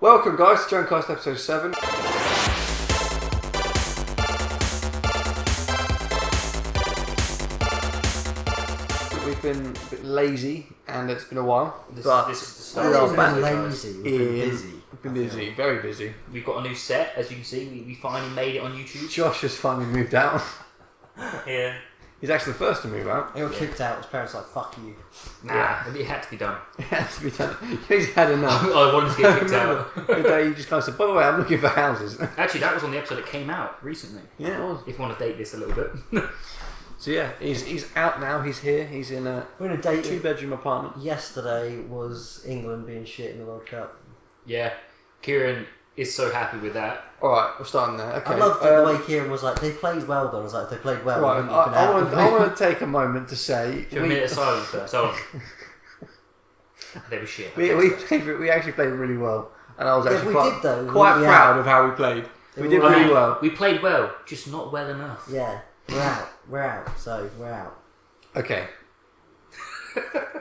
Welcome guys to Dreamcast episode 7. We've been a bit lazy and it's been a while. This is the start. We've been lazy. We've been busy. We've been busy, very busy. We've got a new set, as you can see. We finally made it on YouTube. Josh has finally moved out. Yeah. He's actually the first to move out. He got kicked out. His parents were like, fuck you. Nah, it had to be done. It had to be done. He's had enough. I wanted to get kicked out. The day you just kind of said, by the way, I'm looking for houses. Actually, that was on the episode that came out recently. Yeah, it was. If you want to date this a little bit. So yeah, he's out now. He's here. He's in a two-bedroom apartment. Yesterday was England being shit in the World Cup. Yeah. Kieran is so happy with that. Alright, we're starting there. Okay. I loved the way Kieran was like, they played well though. I was like, they played well. Right, I want to take a moment to say... Do a minute of silence first. Hold on. They were shit. We actually played really well. And I was actually quite proud of how we played. We did really well. We played well, just not well enough. Yeah, we're out. We're out. So, we're out. Okay.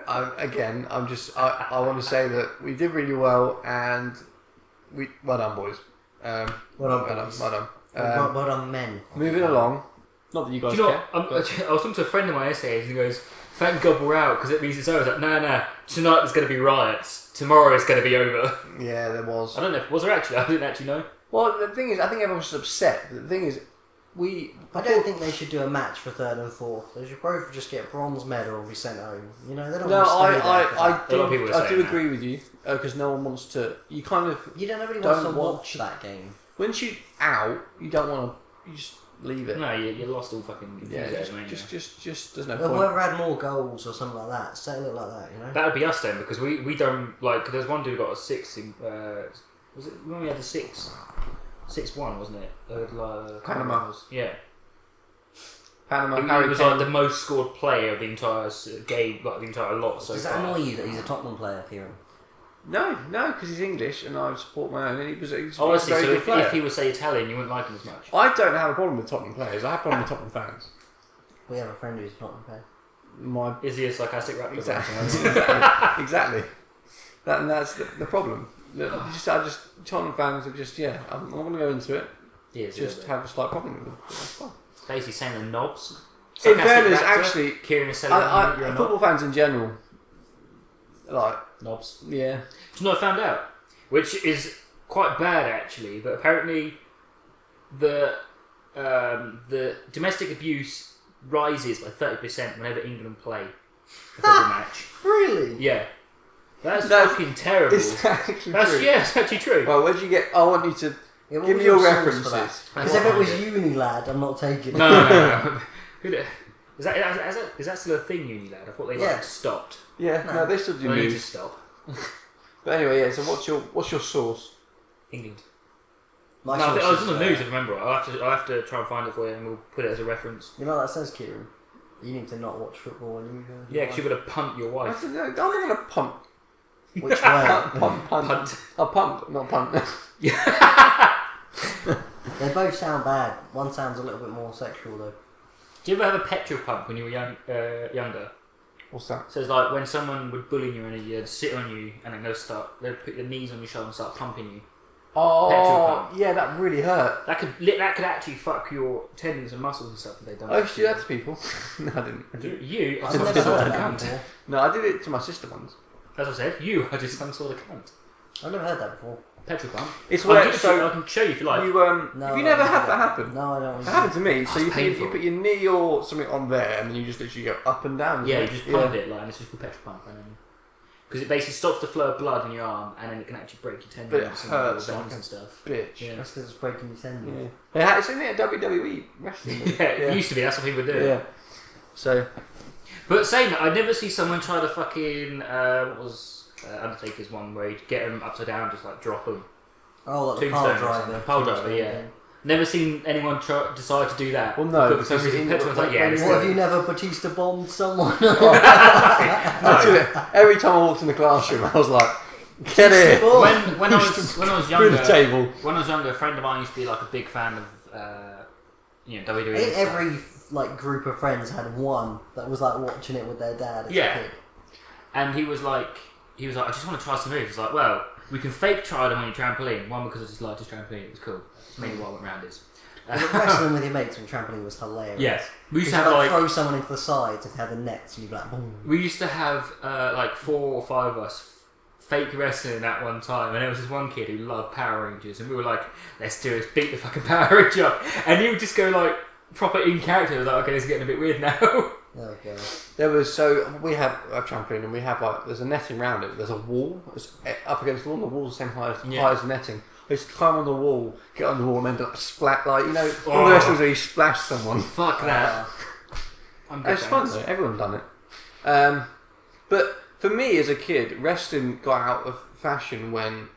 I want to say that we did really well and... well done, boys. Well done, men. Moving along. Not that you guys care. I was talking to a friend of mine yesterday and he goes, thank God we're out because it means it's over. I was like, no, tonight there's going to be riots. Tomorrow it's going to be over. Yeah, there was. I don't know. Was there actually? I didn't actually know. Well, the thing is, I think everyone was just upset. But the thing is, I don't think they should do a match for third and fourth. They should both just get a bronze medal and be sent home. You know, they don't want to I do agree with you because no one wants to. You kind of nobody wants to watch that game. Once you're out, you don't want to. You just leave it. No, you lost all fucking. Yeah, just there's no point. Whoever had more goals or something like that, say it like that. You know, that would be us then because we don't like. Cause there's one dude got a six. Was it when we had the six? 6-1, wasn't it? Panama. Yeah. Panama. He was like the most scored player of the entire game, like the entire lot. So does that annoy you that he's a Tottenham player, Kieran? No, because he's English and I support my own. And he was a very good player. If he was, say, Italian, you wouldn't like him as much. I don't have a problem with Tottenham players. I have a problem with Tottenham fans. We have a friend who's a Tottenham player. Is he a sarcastic rapper? Exactly. And that's the problem. Tottenham fans have just, I'm not going to go into it. Yeah, just have a slight problem with them. So basically saying the knobs. In fairness, actually, Kieran is saying football fans in general, like knobs. Yeah. It's not found out, which is quite bad actually. But apparently, the domestic abuse rises by 30% whenever England play a football match. Really? Yeah. That's fucking terrible. Is that actually true? Yeah, it's actually true. Well, where'd you get... I want you to... Yeah, give me your references. Because if it was Unilad, I'm not taking it. No. Is that still a thing, Unilad? I thought they stopped. Yeah, no, they still do need to stop. But anyway, so what's your source? England. I was on the news, I remember. I'll have to try and find it for you and we'll put it as a reference. You know what that says, Kieran? You need to not watch football. Yeah, because you've got to pump your wife. I'm not going to pump. Which way? Punt. A pump, not punt. They both sound bad. One sounds a little bit more sexual though. Do you ever have a petrol pump when you were younger? What's that? So it's like when someone would bully you and they'd sit on you and then they'd put their knees on your shoulder and start pumping you. Oh, yeah, that really hurt. That could actually fuck your tendons and muscles and stuff if they done. I used to do that to people. No, I didn't. You? I never saw that. No, I did it to my sister once. As I said, you are just some sort of cunt. I've never heard that before. Petrol pump. It's where I can show you if you like. Have you never had that happen? No, I don't. It happened to me. So you put your knee or something on there, and then you just literally go up and down. Yeah, you just pump it like, and it's just called petrol pump, and then because it basically stops the flow of blood in your arm, and then it can actually break your tendons. But it hurts like and stuff. Bitch. Yeah, that's because it's breaking your tendons. Yeah, it's in there WWE wrestling. It used to be. That's what people do. Yeah. So. But saying that, I'd never see someone try the fucking, Undertaker's one where he'd get him upside down, just like drop him. Oh, like the pile driver, yeah. Never seen anyone decide to do that. Well, no, because what have you never Batista bombed someone? Every time I walked in the classroom, I was like, get it! When I was younger, a friend of mine used to be like a big fan of, WWE. Every group of friends had one that was like watching it with their dad as a kid. And he was like, I just want to try some moves. Like, well, We can fake child on your trampoline. One, because I just liked his trampoline. It was cool. That's mainly why I went round is. Wrestling with your mates on trampoline was hilarious. Yes. We used to have like, throw someone into the sides if they had the nets and you'd be like, boom. We used to have like 4 or 5 of us fake wrestling at one time, and there was this one kid who loved Power Rangers, and we were like, let's do it, beat the fucking Power Ranger up. And he would just go like proper in character. I was like, okay, this is getting a bit weird now. Okay. There was, so we have a trampoline and we have like, there's a netting around it, there's a wall, it's up against the wall, and the wall's the same height as the netting. I used to climb on the wall, get on the wall and end up splat, like, you know, all the rest of where you splash someone. Fuck that. It's fun though, everyone's done it. But for me as a kid, wrestling got out of fashion when,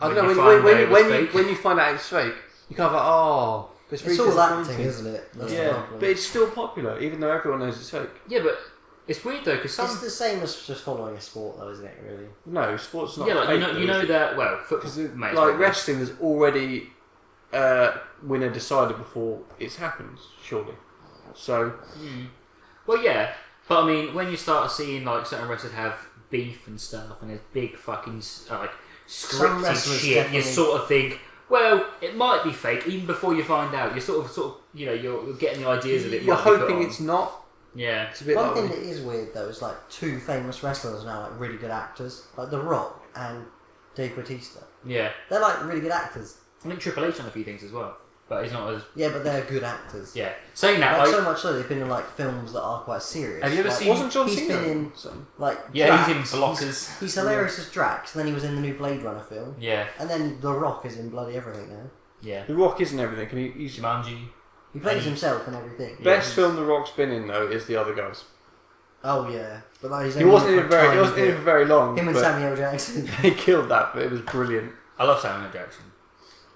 I don't know, when you find out it's fake, you kind of like, oh. It's all acting, isn't it? That's but it's still popular, even though everyone knows it's fake. Yeah, but it's weird though, because it's the same as just following a sport, though, isn't it? Really? No, sports not. Yeah, like, fake, you know that well. Because like wrestling, there's already winner decided before it happens, surely. So, well, yeah, but I mean, when you start seeing like certain wrestlers have beef and stuff, and there's big fucking like scripted shit, you sort of think, well, it might be fake even before you find out. You're sort of, you know, you're getting the ideas of it. You're hoping it's not. Yeah. It's a bit One thing that is weird though is like 2 famous wrestlers now, like really good actors, like The Rock and Dave Bautista. Yeah. They're like really good actors. I think Triple H on a few things as well, but he's not as. Yeah, but they're good actors. Yeah. Saying that, like so much so they've been in like films that are quite serious. Have you ever seen? Wasn't John Cena? He's been in like. Yeah, he's in Blockers. He's hilarious as Drax, and then he was in the new Blade Runner film. Yeah. And then The Rock is in bloody everything now. Yeah. The Rock isn't everything. Can he use Jumanji? He plays himself and everything. Best film The Rock's been in though is The Other Guys. Oh yeah, but like, he wasn't in very. He wasn't in very long. Him and Samuel Jackson. He killed that, but it was brilliant. I love Samuel Jackson.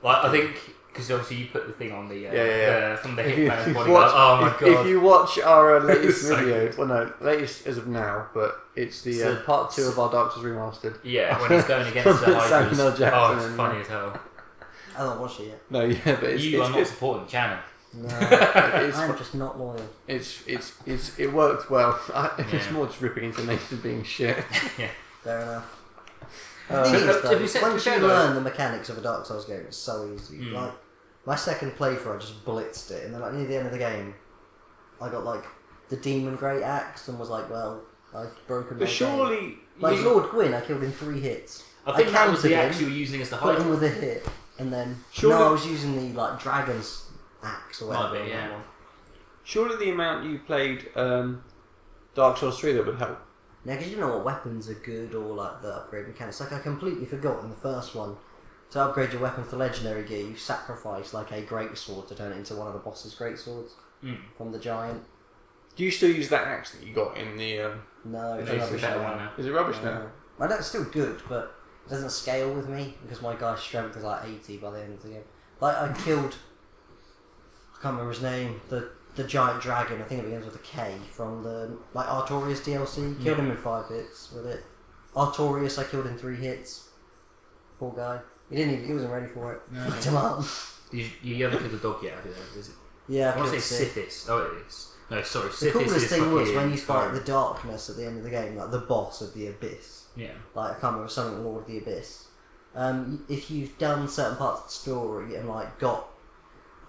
Like I think because obviously you put the thing on the from the Hitman's body. Watch, oh my god! If you watch our latest video, well no, latest as of now, but it's the part 2 of our Dark Souls remastered. Yeah, when he's going against the Samuel Jackson. Oh, it's funny as hell. I haven't watched it yet. No, yeah, but it's not supporting the channel. No, I'm just not loyal. It worked well. It's more just ripping into Nathan being shit. Yeah, fair enough. Once you learn the mechanics of a Dark Souls game, it's so easy. Like my second playthrough, I just blitzed it, and then like near the end of the game, I got like the Demon Great Axe and was like, well, I've broken. But surely, like Lord Gwyn, I killed in 3 hits. I think that was the axe you were using as the hide. Got him with a hit, and then I was using the like dragons. Axe or whatever. Might be, yeah. Surely the amount you played Dark Souls 3 that would help. Now, because you don't know what weapons are good or like the upgrade mechanics. Like I completely forgot in the first one, to upgrade your weapon to legendary gear, you sacrifice like a greatsword to turn it into one of the boss's greatswords from the giant. Do you still use that axe that you got in the? No, it's rubbish now. Is it rubbish now? Well, that's still good, but it doesn't scale with me because my guy's strength is like 80 by the end of the game. Like I killed. I can't remember his name, the giant dragon, I think it begins with a K, from the like Artorias DLC, killed him in 5 hits with it. Artorias I killed in 3 hits. Poor guy. He wasn't ready for it. No. Fucked him up. You haven't killed a dog yet, have you though, is it? Yeah, I want to say Sithis. Oh it is. No, sorry, Sithis. The coolest thing was when you fight the darkness at the end of the game, like the boss of the abyss. Yeah. Like I can't remember something Lord of the Abyss. If you've done certain parts of the story and like got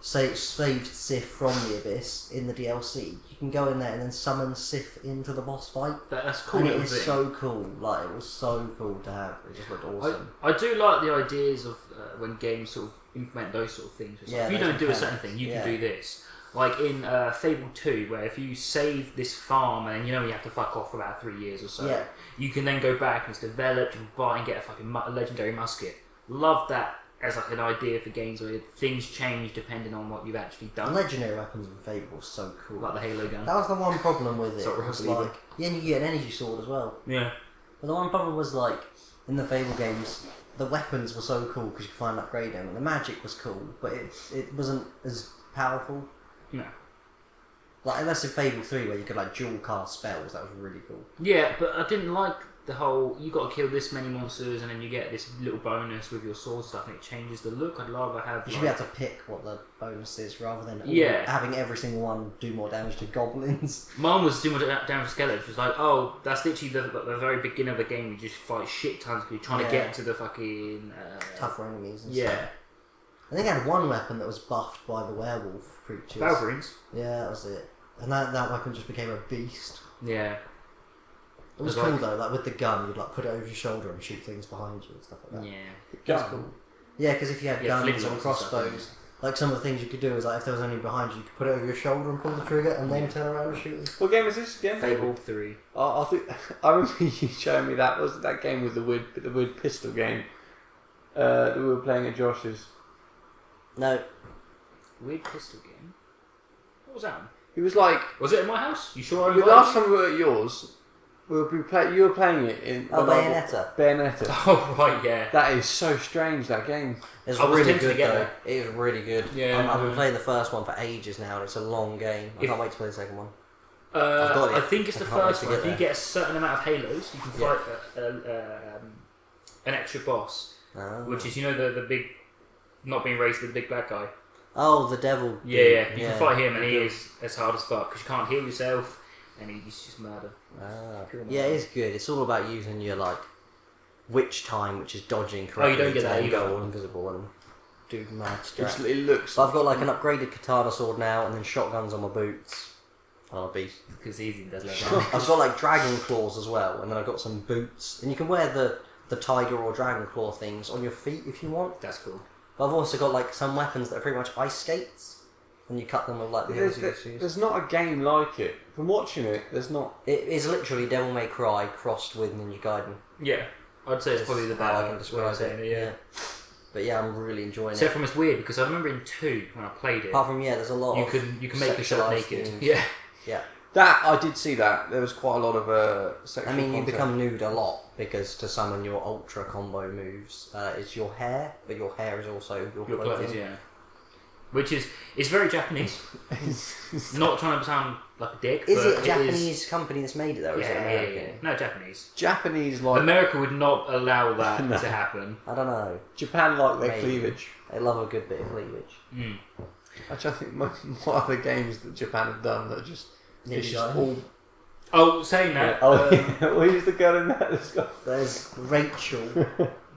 saved Sif from the Abyss in the DLC, you can go in there and then summon Sif into the boss fight. That's cool. And it is so cool. Like, it was so cool to have. It just looked awesome. I do like the ideas of when games sort of implement those sort of things. Like, if you don't do a certain thing, you can do this. Like in Fable 2, where if you save this farm and you have to fuck off for about 3 years or so, you can then go back and it's developed and buy and get a fucking legendary musket. Love that. As like an idea for games where things change depending on what you've actually done. Legendary weapons in Fable were so cool. Like the Halo gun. That was the one problem with it. And you get an energy sword as well. Yeah. But the one problem was like, in the Fable games, the weapons were so cool because you could find and upgrade them, and the magic was cool, but it wasn't as powerful. No. Like, unless in Fable 3 where you could like dual cast spells, that was really cool. Yeah, but I didn't like the whole you got to kill this many monsters and then you get this little bonus with your sword stuff and it changes the look. I'd rather have... You should be able to pick what the bonus is rather than having every single one do more damage to goblins. Mine was too much damage to skeletons. It was like, oh, that's literally the very beginning of the game. You just fight shit tons because you're trying to get to the fucking... tougher enemies and stuff. I think I had one weapon that was buffed by the werewolf creatures. Valverines? Yeah, that was it. And that weapon just became a beast. Yeah. It was cool though, like with the gun, you'd like put it over your shoulder and shoot things behind you and stuff like that. Yeah. That's cool. Yeah, because if you had guns or crossbows, like some of the things you could do is like if there was anything behind you, you could put it over your shoulder and pull the trigger and then turn around and shoot them. What game is this again? Fable 3. Oh, I remember you showing me that. Was that game with the weird pistol game that we were playing at Josh's? No. Weird pistol game? What was that? It was like... Was it in my house? You sure I remember? The last time we were at yours, you were playing it in... Oh, Bayonetta. Bayonetta. Oh, right, yeah. That is so strange, that game. It's really good, though. It is really good. Yeah. I've been playing the first one for ages now, and it's a long game. I can't wait to play the second one. I think it's the first one. If you get a certain amount of halos, you can fight an extra boss, which is, you know, the big... Not being raised to the big bad guy. Oh, the devil. Yeah, yeah. You can fight him and he is as hard as fuck because you can't heal yourself and he's just murder. Yeah, it's good. It's all about using your, like, witch time, which is dodging correctly. Oh, you don't get that either. Go all invisible and do mad stuff. It looks... But I've got, like, an upgraded katana sword now and then shotguns on my boots. Oh, I'll be... Because easy doesn't look. I've got, like, dragon claws as well and then I've got some boots. And you can wear the tiger or dragon claw things on your feet if you want. That's cool. I've also got like some weapons that are pretty much ice skates, and you cut them with like the heels you choose. There's not a game like it. From watching it, there's not. It is literally Devil May Cry crossed with Ninja Gaiden. Yeah, I'd say it's probably the best I can describe it. Yeah, but yeah, I'm really enjoying it. Except from it's weird because I remember in 2 when I played it. Apart from there's a lot. You can make yourself naked. Things. Yeah, yeah. That I did see that there was quite a lot of sexual. I mean, you become nude a lot. Because to summon your ultra combo moves, it's your hair, but your hair is also your clothes. Yeah, which is it's very Japanese. Not trying to sound like a dick. Is it a Japanese company that's made it though? Yeah, is it American? No, Japanese. Japanese like America would not allow that to happen. I don't know. Japan like their cleavage. They love a good bit of cleavage. Mm. Actually, I think what other games that Japan have done that just all. Oh, saying that. Oh, who's the girl in that? There's Rachel.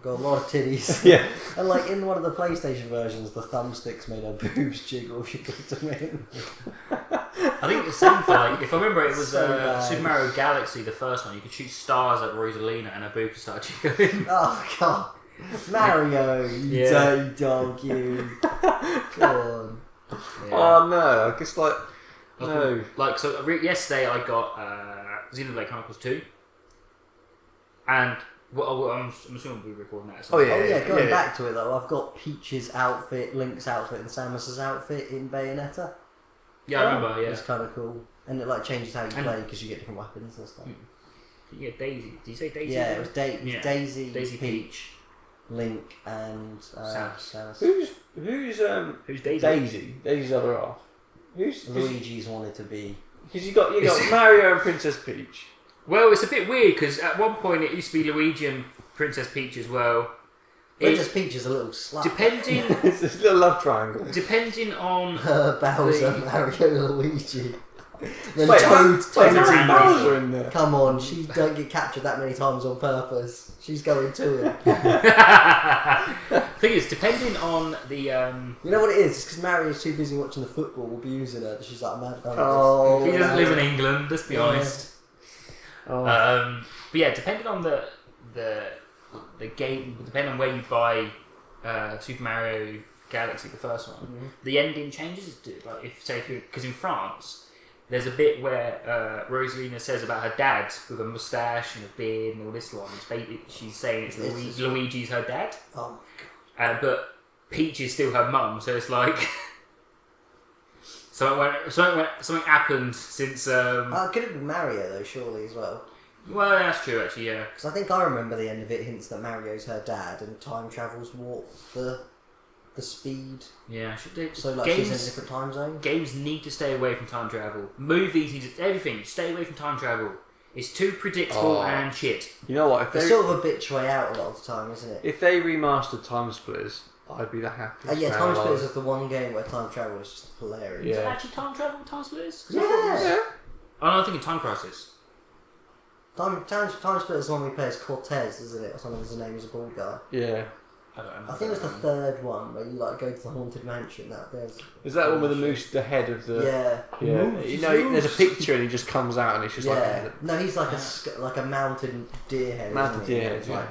Got a lot of titties. Yeah. And like in one of the PlayStation versions, the thumbsticks made her boobs jiggle if you put them in. I think the same for like, if I remember, it was so Super Mario Galaxy, the first one. You could shoot stars at Rosalina, and her boobs started jiggling. Oh God, Mario, you dirty dog, you. Go on. Yeah. Oh no, I guess like. No. Like, so yesterday I got Xenoblade Chronicles 2. And I'm assuming we'll be recording that. Oh, yeah. Oh, yeah. Going back to it, though, I've got Peach's outfit, Link's outfit, and Samus's outfit in Bayonetta. Yeah, I remember, yeah. It's kind of cool. And it, like, changes how you play because you get different weapons and stuff. Yeah, Daisy. Did you say Daisy? Yeah, it was Daisy, Peach, Link, and Samus. Who's Daisy? Daisy's other half. Luigi's wanted to be... Because you got Mario and Princess Peach. Well, it's a bit weird, because at one point it used to be Luigi and Princess Peach as well. Princess Peach is a little slut. Depending... It's a little love triangle. Depending on... Bowser, Mario, Luigi. Then Toad's Bowser in there. Come on, she don't get captured that many times on purpose. She's going to it. The thing is, depending on the... You know what it is? It's because Mario's too busy watching the football abusing her. She's like, mad. Oh, he doesn't live in England, let's be honest. Oh. But yeah, depending on the game, depending on where you buy Super Mario Galaxy, the first one, the ending changes. Like because in France... There's a bit where Rosalina says about her dad with a moustache and a beard and all this lot. She's saying it's Luigi's her dad. Oh my God. But Peach is still her mum, so it's like... something happened since... could it be Mario, though, surely, as well? Well, that's true, actually, yeah. Because I think I remember the end of it hints that Mario's her dad and time travels warp the speed. Yeah, so like games, she's in a different time zone. Games need to stay away from time travel. Movies need to, everything, stay away from time travel. It's too predictable and shit. You know what? If it's sort of a bitch way out a lot of the time, isn't it? If they remastered Time Splitters, I'd be the happiest. Yeah, Time Splitters is the one game where time travel is just hilarious. Yeah. Is it actually time travel in Time Splitters? Yeah. Oh, no, I'm thinking Time Crisis. Time Splitters is the one we play as Cortez, isn't it? Or something, his name is a bald guy. Yeah. I don't know. I think it was the third one where you like go to the haunted mansion. Is that one with the moose, the head of the? Yeah. Yeah. Moose, you know, there's a picture and he just comes out and it's just like. No, he's like a mountain deer head. Mountain deer head. Yeah.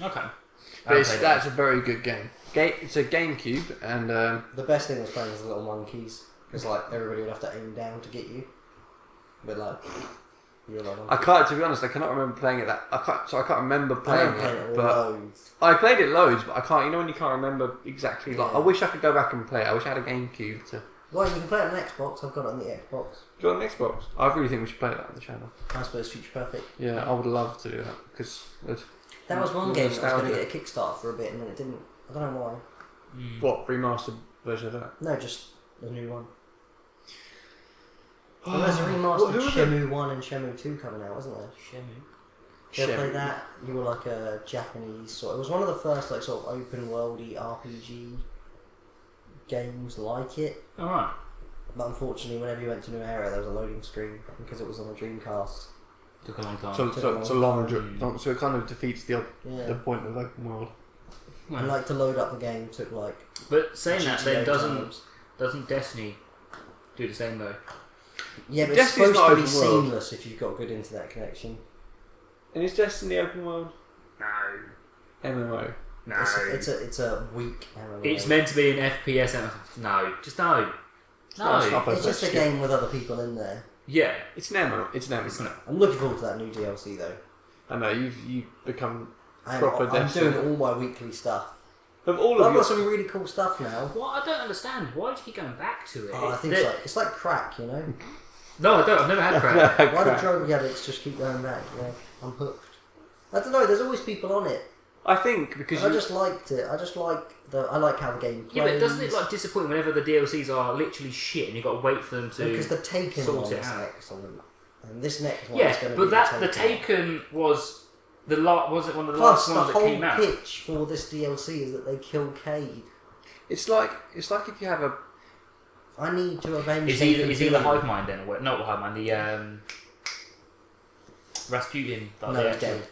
Like, okay. But that's a very good game. It's a GameCube, and the best thing was playing is the little monkeys, because like everybody would have to aim down to get you. But like. I can't, to be honest, I cannot remember playing it that. I can't remember playing it. I played it loads, but I can't. You know when you can't remember exactly. Yeah. Like, I wish I could go back and play it. I wish I had a GameCube to. Well, you can play it on the Xbox. I've got it on the Xbox. Got it on the Xbox. I really think we should play that on the channel. I suppose Future Perfect. Yeah, I would love to do that because that was one game that was going to get a Kickstarter for a bit, and then it didn't. I don't know why. What remastered version of that? No, just the new one. Well, there's a remastered Shenmue 1 and Shenmue 2 coming out, wasn't there? Shenmue. You played that? You were like a Japanese sort. It was one of the first like sort of open worldy RPG games like it. Alright. But unfortunately, whenever you went to a new area, there was a loading screen because it was on the Dreamcast. Took a long time. So it's a long time. So it kind of defeats the point of open world. And like to load up the game took like. But saying that, then doesn't Destiny do the same though? Yeah, but it's supposed to be seamless if you've got good internet connection. And is Destiny open world? No. MMO? No. It's a weak MMO. It's meant to be an FPS MMO. No. Just no. No. It's just a game with other people in there. Yeah. It's an MMO. I'm looking forward to that new DLC though. I know, you've become proper Destiny. I'm doing all my weekly stuff. I've got some really cool stuff now. What I don't understand, why do you keep going back to it? Oh, I think it's like crack, you know. No, I don't. I've never had crack. Why do drug addicts just keep going back? You know? I'm hooked. I don't know. There's always people on it. I think because I just liked it. I just like how the game plays. Yeah, but doesn't it like disappoint whenever the DLCs are literally shit and you've got to wait for them to because the Taken sort it out. Excellent. And this next one. Yeah, is going to be the Taken was. Was it one of the last ones that came out? Plus, the whole pitch for this DLC is that they kill Cade. It's like if you have a. I need to avenge. Is he the hive mind then? Or not the hive mind. The Rasputin. No, he's dead.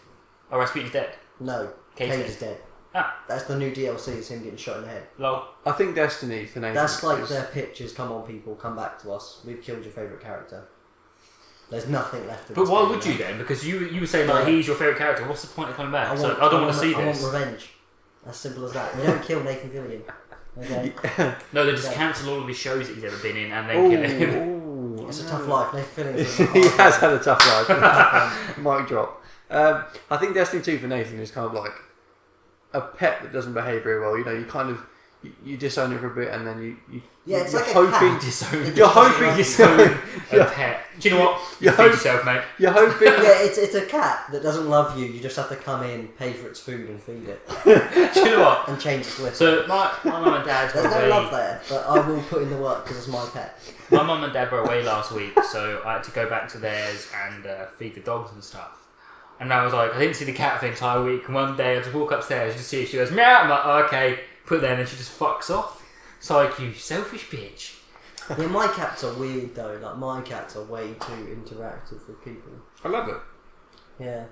Oh, Rasputin's dead. No, Cade is dead. Ah, that's the new DLC. Is him getting shot in the head. Lol. I think Destiny's the name. That's like their pitch is, come on, people, come back to us. We've killed your favourite character. There's nothing left. But why would you then? Because you were saying like he's your favourite character. What's the point of coming back? I don't want to see this. I want revenge. As simple as that. They don't kill Nathan Fillion. Okay. No, they just cancel all of his shows that he's ever been in and then kill him. It's a tough life. Nathan Fillion. He has had a tough life. Mic drop. I think Destiny 2 for Nathan is kind of like a pet that doesn't behave very well. You know, you kind of. You disown it for a bit, and then you're hoping you disown a pet. Do you know what? You're hoping. Yeah, it's a cat that doesn't love you. You just have to come in, pay for its food, and feed it. Do you know what? And change its list. So my mum and dad. There's no love there, but I will put in the work because it's my pet. My mum and dad were away last week, so I had to go back to theirs and feed the dogs and stuff. And I was like, I didn't see the cat for the entire week. And one day I just walk upstairs and see she goes meow. I'm like, oh, okay. Put there and then she just fucks off. It's like, you selfish bitch. Yeah, my cats are weird though. Like, my cats are way too interactive with people. I love it. Yeah.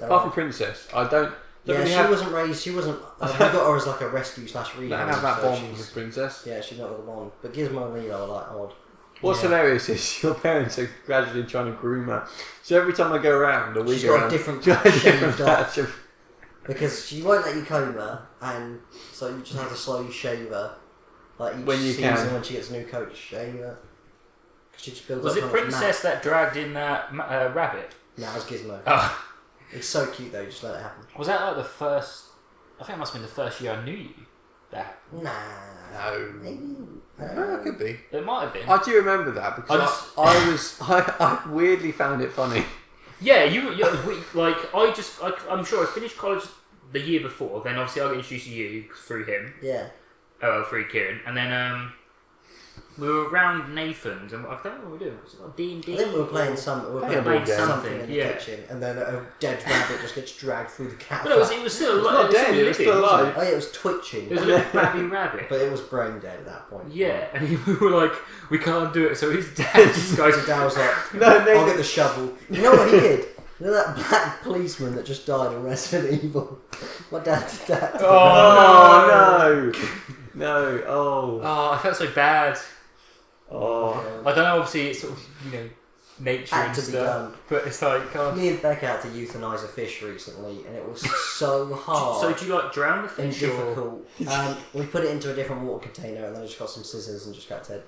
Apart from Princess, I don't. Yeah, she wasn't raised. She wasn't. I got her as like a rescue slash rehab. I have that bond with Princess. Yeah, she's not got a bond. But Gizmo and Reno are like odd. What's hilarious is your parents are gradually trying to groom her. So every time I go around, or we go around, she's got a different patch of. Because she won't let you comb her, and so you just have to slowly shave her. Like each season when she gets a new coat, shave her. Cause she just builds up. Was it Princess that dragged in that rabbit? No, it was Gizmo. Oh. It's so cute though, just let it happen. Was that like the first... I think it must have been the first year I knew you. That happened. Nah. No. Maybe. No, it could be. It might have been. I do remember that, because I weirdly found it funny. Yeah, I'm sure I finished college the year before, then obviously I got introduced to you through him. Yeah. Through Kieran. And then We were around Nathan's, and I don't know what we were doing. Was it D&D? I think we were playing, something in the kitchen, and then a dead rabbit just gets dragged through the cat. But it was still alive. It was still alive. Oh yeah, it was twitching. It was a little babby rabbit. But it was brain dead at that point. Yeah, and we were like, we can't do it, so he's dead. This guy's like, no, I'll get the shovel. You know what he did? You know that black policeman that just died in Resident Evil? My dad did that. Oh no! No, oh, I felt so bad. Oh, I don't know. Obviously, it's sort of, you know, nature and stuff, but it's like me and Beck had to euthanize a fish recently, and it was so hard. So do you like drown the fish? And difficult. We put it into a different water container, and then I just got some scissors and just got it.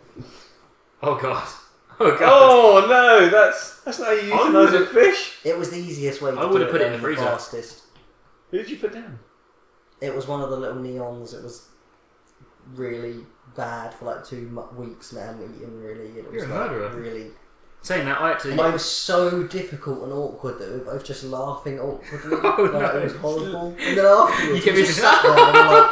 Oh god. Oh god. Oh no, that's not how you euthanize a fish. It was the easiest way. I would have put it in the freezer. Fastest. Who did you put down? It was one of the little neons. It was really bad for like 2 weeks, man. Eating really, it was like, really. Saying that, I actually. It was so difficult and awkward that we were both just laughing awkwardly. Oh, no. It was horrible. And then afterwards, you just sat there and like,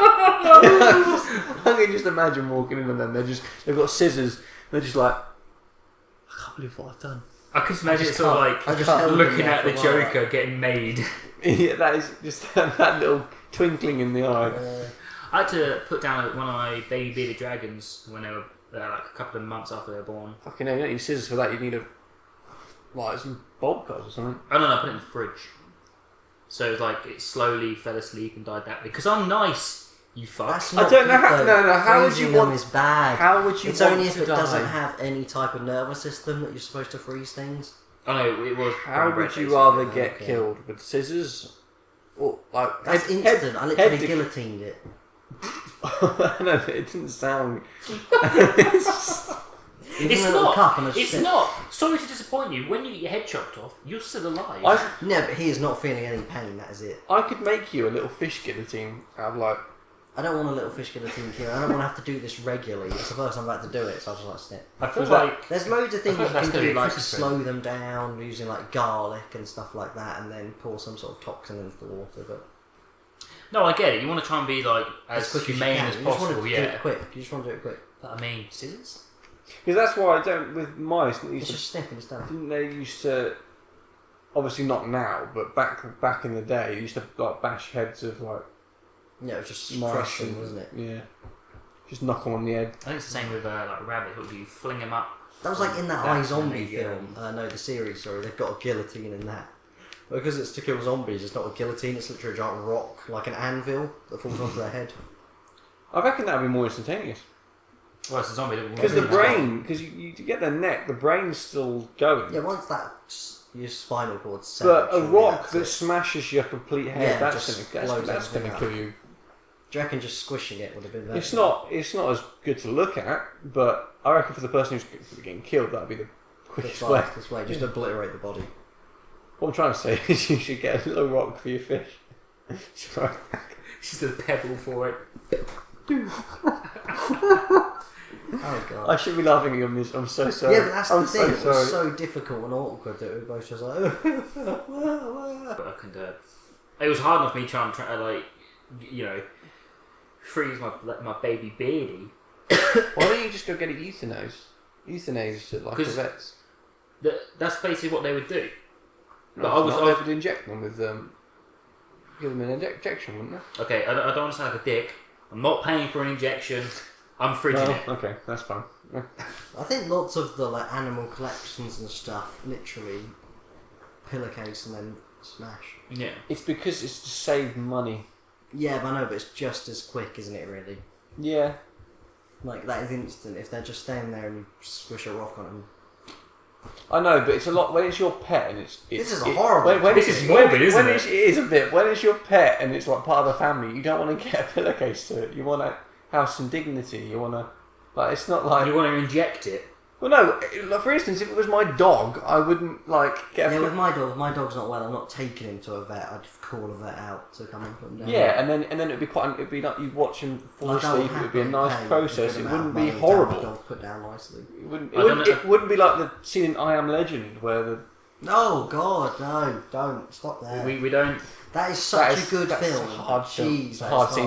I can just imagine walking in and then they've got scissors. And they're just like, I can't believe what I've done. I could just imagine it's sort of like just looking at the Joker getting made. Yeah, that is just that little twinkling in the eye. I had to put down one of my baby bearded dragons when they were like a couple of months after they were born. Fucking hell, you don't need scissors for that. You need a some bolt cutters or something. I don't know. I put it in the fridge, so it was like it slowly fell asleep and died that way. Because I'm nice, you fuck. I don't know how. No. How would you want? Is bad. How would you? It's want only if to it die? Doesn't have any type of nervous system that you're supposed to freeze things. I know it was. How would you rather get killed with scissors? Or like that's instant. I literally guillotined it. No, it didn't sound. It's not. Sorry to disappoint you. When you get your head chopped off, you're still alive. No, but he is not feeling any pain. That is it. I could make you a little fish guillotine out of like. I don't want a little fish guillotine here. I don't want to have to do this regularly. It's the first time I'm about to do it, so I just like snip. I feel like there's loads of things you can do, like slow them down using like garlic and stuff like that, and then pour some sort of toxin into the water, but. No, I get it. You want to try and be like as humane as possible. You just want to do it quick. You just want to do it quick. But I mean, scissors. Because that's why I don't with mice. It's just snipping stuff. Didn't they used to? Obviously not now, but back in the day, they used to like bash heads of like. Yeah, it was just crushing, wasn't it? Yeah. Just knock them on the head. I think it's the same with like rabbits. Would you fling them up? That was like in that iZombie film. No, the series. Sorry, they've got a guillotine in that. Because it's to kill zombies, it's not a guillotine, it's literally a giant rock, like an anvil, that falls onto their head. I reckon that would be more instantaneous. Well, it's a zombie. Because the brain, because you get their neck, the brain's still going. Yeah, once that, your spinal cord's set. But a rock that smashes your complete head, yeah, that's going to kill you. Do you reckon just squishing it would have been better? It's not as good to look at, but I reckon for the person who's getting killed, that would be the quickest way. Just obliterate the body. What I'm trying to say is you should get a little rock for your fish. Just a pebble for it. Oh god! I should be laughing at you on this. I'm so sorry. Yeah, but that's the thing. It was so difficult and awkward that we were both just like. But I can do it. It was hard enough me trying to like, you know, freeze my baby beardy. Why don't you just go get it euthanized? Euthanized at like the vets. That's basically what they would do. No, but I would inject them with give them an injection, wouldn't I? Okay, I don't want to sound like a dick. I'm not paying for an injection. I'm frigging it. Okay, that's fine. Yeah. I think lots of the like animal collections and stuff, literally pillowcase and then smash. Yeah, it's because it's to save money. Yeah, I know, but it's just as quick, isn't it? Really? Yeah. Like that is instant. If they're just staying there and you squish a rock on them. I know, but it's a lot when it's your pet and it's this is a horrible. When it's your pet and it's like part of the family, you don't want to get a pillowcase to it. You want to have some dignity. You want to like it's not like you want to inject it. Well, no. For instance, if it was my dog, I wouldn't like get. Yeah, with my dog, if my dog's not well. I'm not taking him to a vet. I'd call a vet out to come and put him down. Yeah, and then it'd be quite. It'd be like you'd watch him fall asleep. It'd be a nice process. It wouldn't be horrible. Dog put down nicely. It wouldn't be like the scene in I Am Legend where the. Oh god, no! Don't stop there. We don't. That is such a good film. Hard scene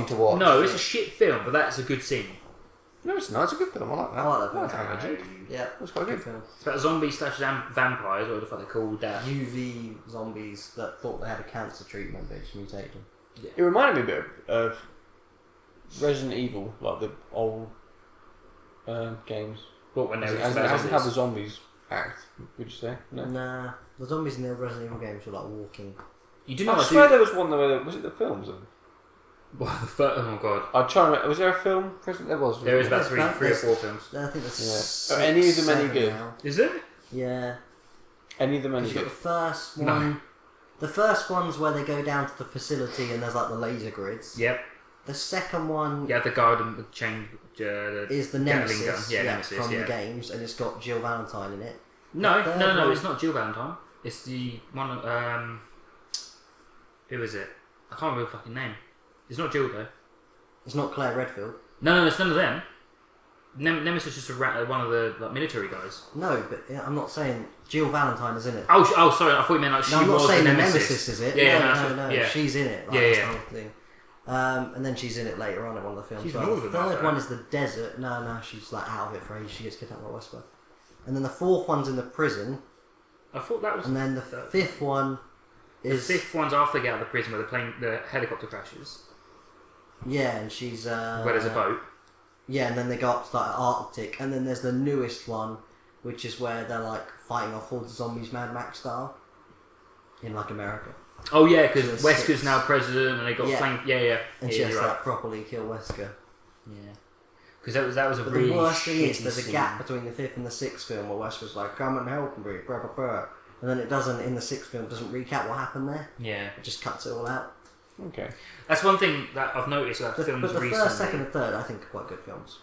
to watch. No, it's a shit film, but that's a good scene. No, it's not. It's a good film. I like that. I like that film. That's Legend. Yeah. That's quite good. It's about zombies / vampires, or what they called UV zombies that thought they had a cancer treatment, but it's mutated. Yeah. It reminded me a bit of Resident Evil, like the old games. What when they hasn't had the zombies act, would you say? No. Nah. The zombies in the Resident Evil games were like walking. You do not. I swear there was one though. Was it the films? Oh god! I try. Was there a film? There was. There is about three or four films. I think there's. Yeah. Any of them any good? Now. Is it? Yeah. Any of them any good? The first one. No. The first one's where they go down to the facility and there's like the laser grids. Yep. The second one. Yeah, the garden with chain. Is the Nemesis? Yeah, Nemesis from the games, and it's got Jill Valentine in it. No, it's not Jill Valentine. It's the one. Who is it? I can't remember the fucking name. It's not Jill though. It's not Claire Redfield. No, it's none of them. Nemesis is just one of the military guys. No, but yeah, I'm not saying Jill Valentine is in it. Oh, sorry, I thought you meant like she was. No, I'm not saying the Nemesis is it. Yeah, no, she's in it. Like, yeah. Whole thing. And then she's in it later on in one of the films. The third one is the desert. No, she's like out of it for ages. She gets kicked out by Wesker. And then the fourth one's in the prison. I thought that was. And then the fifth one. The fifth one's after they get out of the prison where the helicopter crashes. Yeah, and she's where there's a boat. Yeah, and then they go up to like Arctic, and then there's the newest one, which is where they're like fighting off hordes of zombies, Mad Max style, in like America. Oh yeah, because Wesker's now president, and they got and she has to like properly kill Wesker. Yeah, because that was but really. The worst thing is there's a gap between the fifth and the sixth film where Wesker's like, "Come and help me," blah blah blah. And then in the sixth film, doesn't recap what happened there. Yeah. It just cuts it all out. Okay. That's one thing that I've noticed about films recently. But the first, second and third, I think, are quite good films.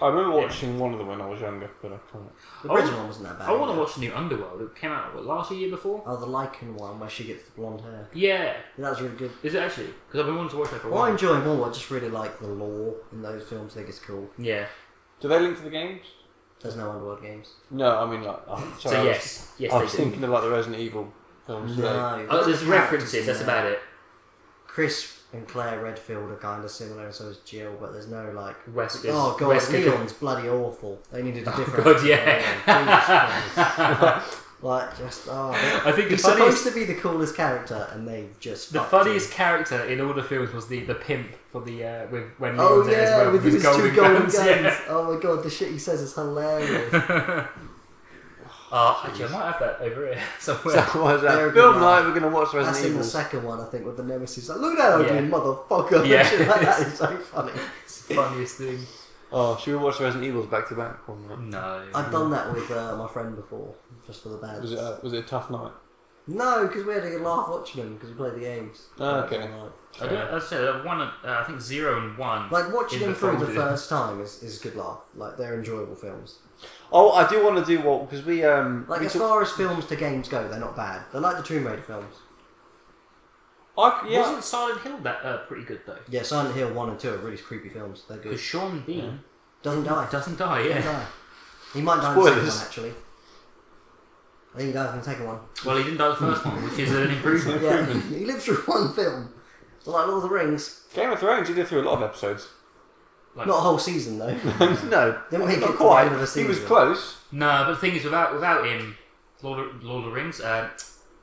I remember watching one of them when I was younger, but I can't. The original one wasn't that bad. I want to watch the new Underworld. It came out, last year before? Oh, the Lycan one, where she gets the blonde hair. Yeah. That was really good. Is it actually? Because I've been wanting to watch that for a while. I enjoy them all. I just really like the lore in those films. I think it's cool. Yeah. Do they link to the games? There's no Underworld games. No, I mean like. So yes. I was thinking about the Resident Evil films. No, there's references. That's about it. Chris and Claire Redfield are kind of similar, and so is Jill, but there's no like. Wesker. Oh god, Leon's bloody awful. They needed a different. Oh god, yeah. Like just. Oh, I think he's supposed to be the coolest character, and they just. The funniest character in all the films was the pimp for the when. Oh yeah, as well, with his golden guns. Yeah. Oh my god, the shit he says is hilarious. Actually, I might have that over here somewhere. Film night, we're gonna watch Resident Evil. The second one, I think, with the Nemesis. Like, look at that ugly motherfucker. Yeah, shit like that is so funny. It's the funniest thing. Oh, should we watch Resident Evils back to back one night? No. I've done that with my friend before, just for the bad. Was it a tough night? No, because we had a laugh watching them because we played the games. Oh, okay. I said one. I think 0 and 1. Like watching them through the first time is a good laugh. Like they're enjoyable films. Oh, I do want to do what because we like as far as films to games go, they're not bad. They're like the Tomb Raider films. Wasn't Silent Hill that pretty good though? Yeah, Silent Hill 1 and 2 are really creepy films. They're good. Because Sean Bean doesn't die. Yeah. He might die in the second one actually. I think he died in the second one. Well, he didn't die in the first one, which is an improvement. He lived through one film. Like Lord of the Rings. Game of Thrones, he lived through a lot of episodes. Like, not a whole season though. No. Didn't make it quite. The end of the season. He was close. No, but the thing is, without him, Lord of the Rings,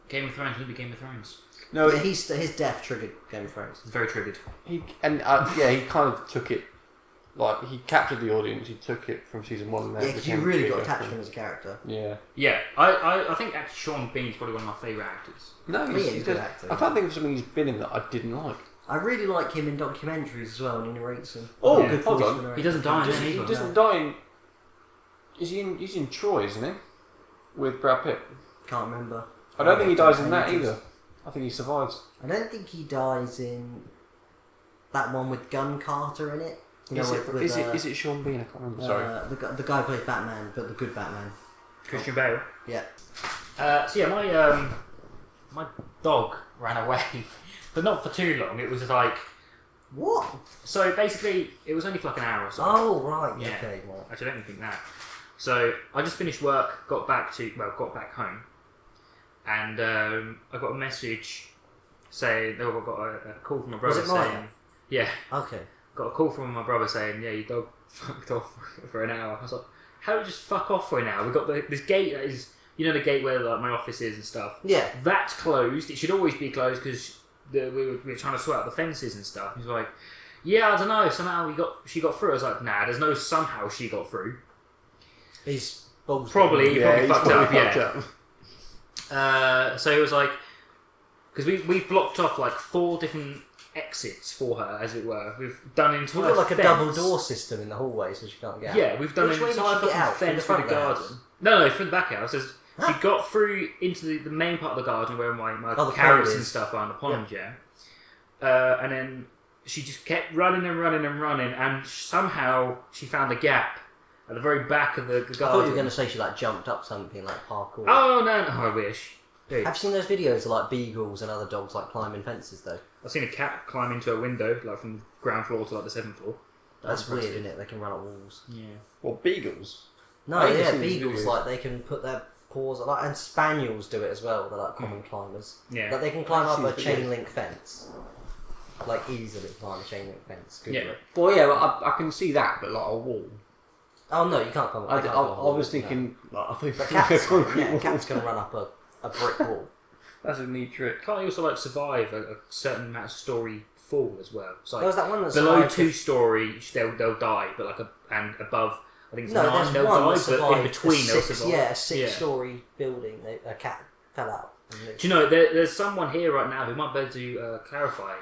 Game of Thrones would be Game of Thrones. No, yeah, his death triggered Game of Thrones. It's very triggered. He kind of took it. Like he captured the audience. He took it from season 1. And because you really got attached to him as a character. Yeah. Yeah, I think actually Sean Bean's probably one of my favourite actors. No, he's a good actor. I can't think of something he's been in that I didn't like. I really like him in documentaries as well, and he narrates them. Oh, yeah. Good. Hold on. He doesn't die in either. He doesn't die in. Is he in? He's in Troy, isn't he? With Brad Pitt. Can't remember. I don't think he dies in that either. I think he survives. I don't think he dies in that one with Gun Carter in it. Is it Sean Bean? I can't remember. Sorry. The guy who plays Batman, but the good Batman. Christian Bale? Yeah. My dog ran away, but not for too long. It was just like... What? So basically, it was only for like an hour or so. Oh, right. Yeah. Okay. Well, actually, I don't even think that. So I just finished work, got back home, and I got a message saying... I got a call from my brother saying... Yeah. Okay. got a call from my brother saying, yeah, your dog fucked off for an hour. I was like, how do we just fuck off for an hour? We've got the, this gate that is, you know, the gate where like my office is and stuff. Yeah. That's closed. It should always be closed because we were trying to sort out the fences and stuff. He's like, yeah, I don't know. Somehow she got through. I was like, nah, there's no somehow she got through. He's probably fucked up. So it was like, because we blocked off like 4 different exits for her, as it were. We've done into we've got like a double door system in the hallway, so she can't get out. Yeah, we've done an entire fucking fence through the garden. No, from the back house. She got through into the main part of the garden where my carrots and stuff are in the pond. Yeah, and then she just kept running and running and running, and somehow she found a gap at the very back of the garden. I thought you were going to say she like jumped up something like parkour. Oh no, no, I wish. Dude. Have you seen those videos of like beagles and other dogs like climbing fences though? I've seen a cat climb into a window like from the ground floor to like the 7th floor. That's weird, isn't it? They can run up walls. Yeah. Well, beagles. No, yeah, beagles like they can put their paws like, and spaniels do it as well. They're like common climbers. Yeah. Like they can climb up a chain link fence. Like easily climb a chain link fence. Good yeah. Well, yeah, I can see that, but like a wall. Oh no, you can't climb up. I was thinking. Like, I think cats can run up a brick wall. That's a neat trick. Can't you also like survive a certain amount of story fall as well? So like, there's that one that's below like 2-story, they'll die, but like and above, I think it's 9, they'll die, but in between they'll survive. Yeah, a 6-story building, a cat fell out. Do you know there's someone here right now who might be able to clarify.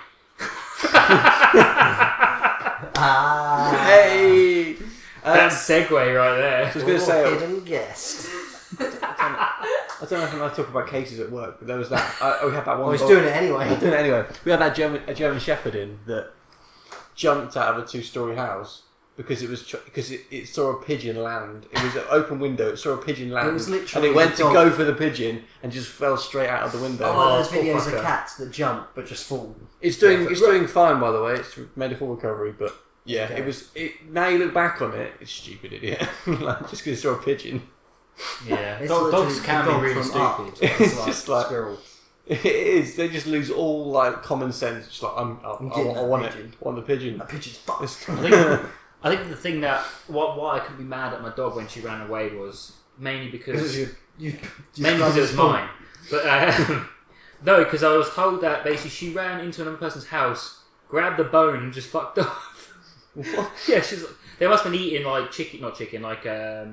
Hey, that segue right there. I was going to say hidden guest. I don't know if I talk about cases at work, but there was that. We had that one. He's doing it anyway. He's doing it anyway. We had that German shepherd in that jumped out of a 2-story house because it saw a pigeon land. It was an open window. It saw a pigeon land, it was literally and it went to go for the pigeon and just fell straight out of the window. Oh, there's videos of cats that jump but just fall. It's doing fine, by the way. It's made a full recovery, but yeah, okay. Now you look back on it, it's stupid idiot. Like, just because it saw a pigeon. Yeah, dogs can be really stupid. It's like, just like squirrels. It is. They just lose all like common sense. Just like I want the pigeon. That pigeon's fucked. I think the thing that why I could be mad at my dog when she ran away was mainly because it was mine. But no, because I was told that basically she ran into another person's house, grabbed the bone, and just fucked off. What? Yeah, she's. They must have been eating like chicken, not chicken, like a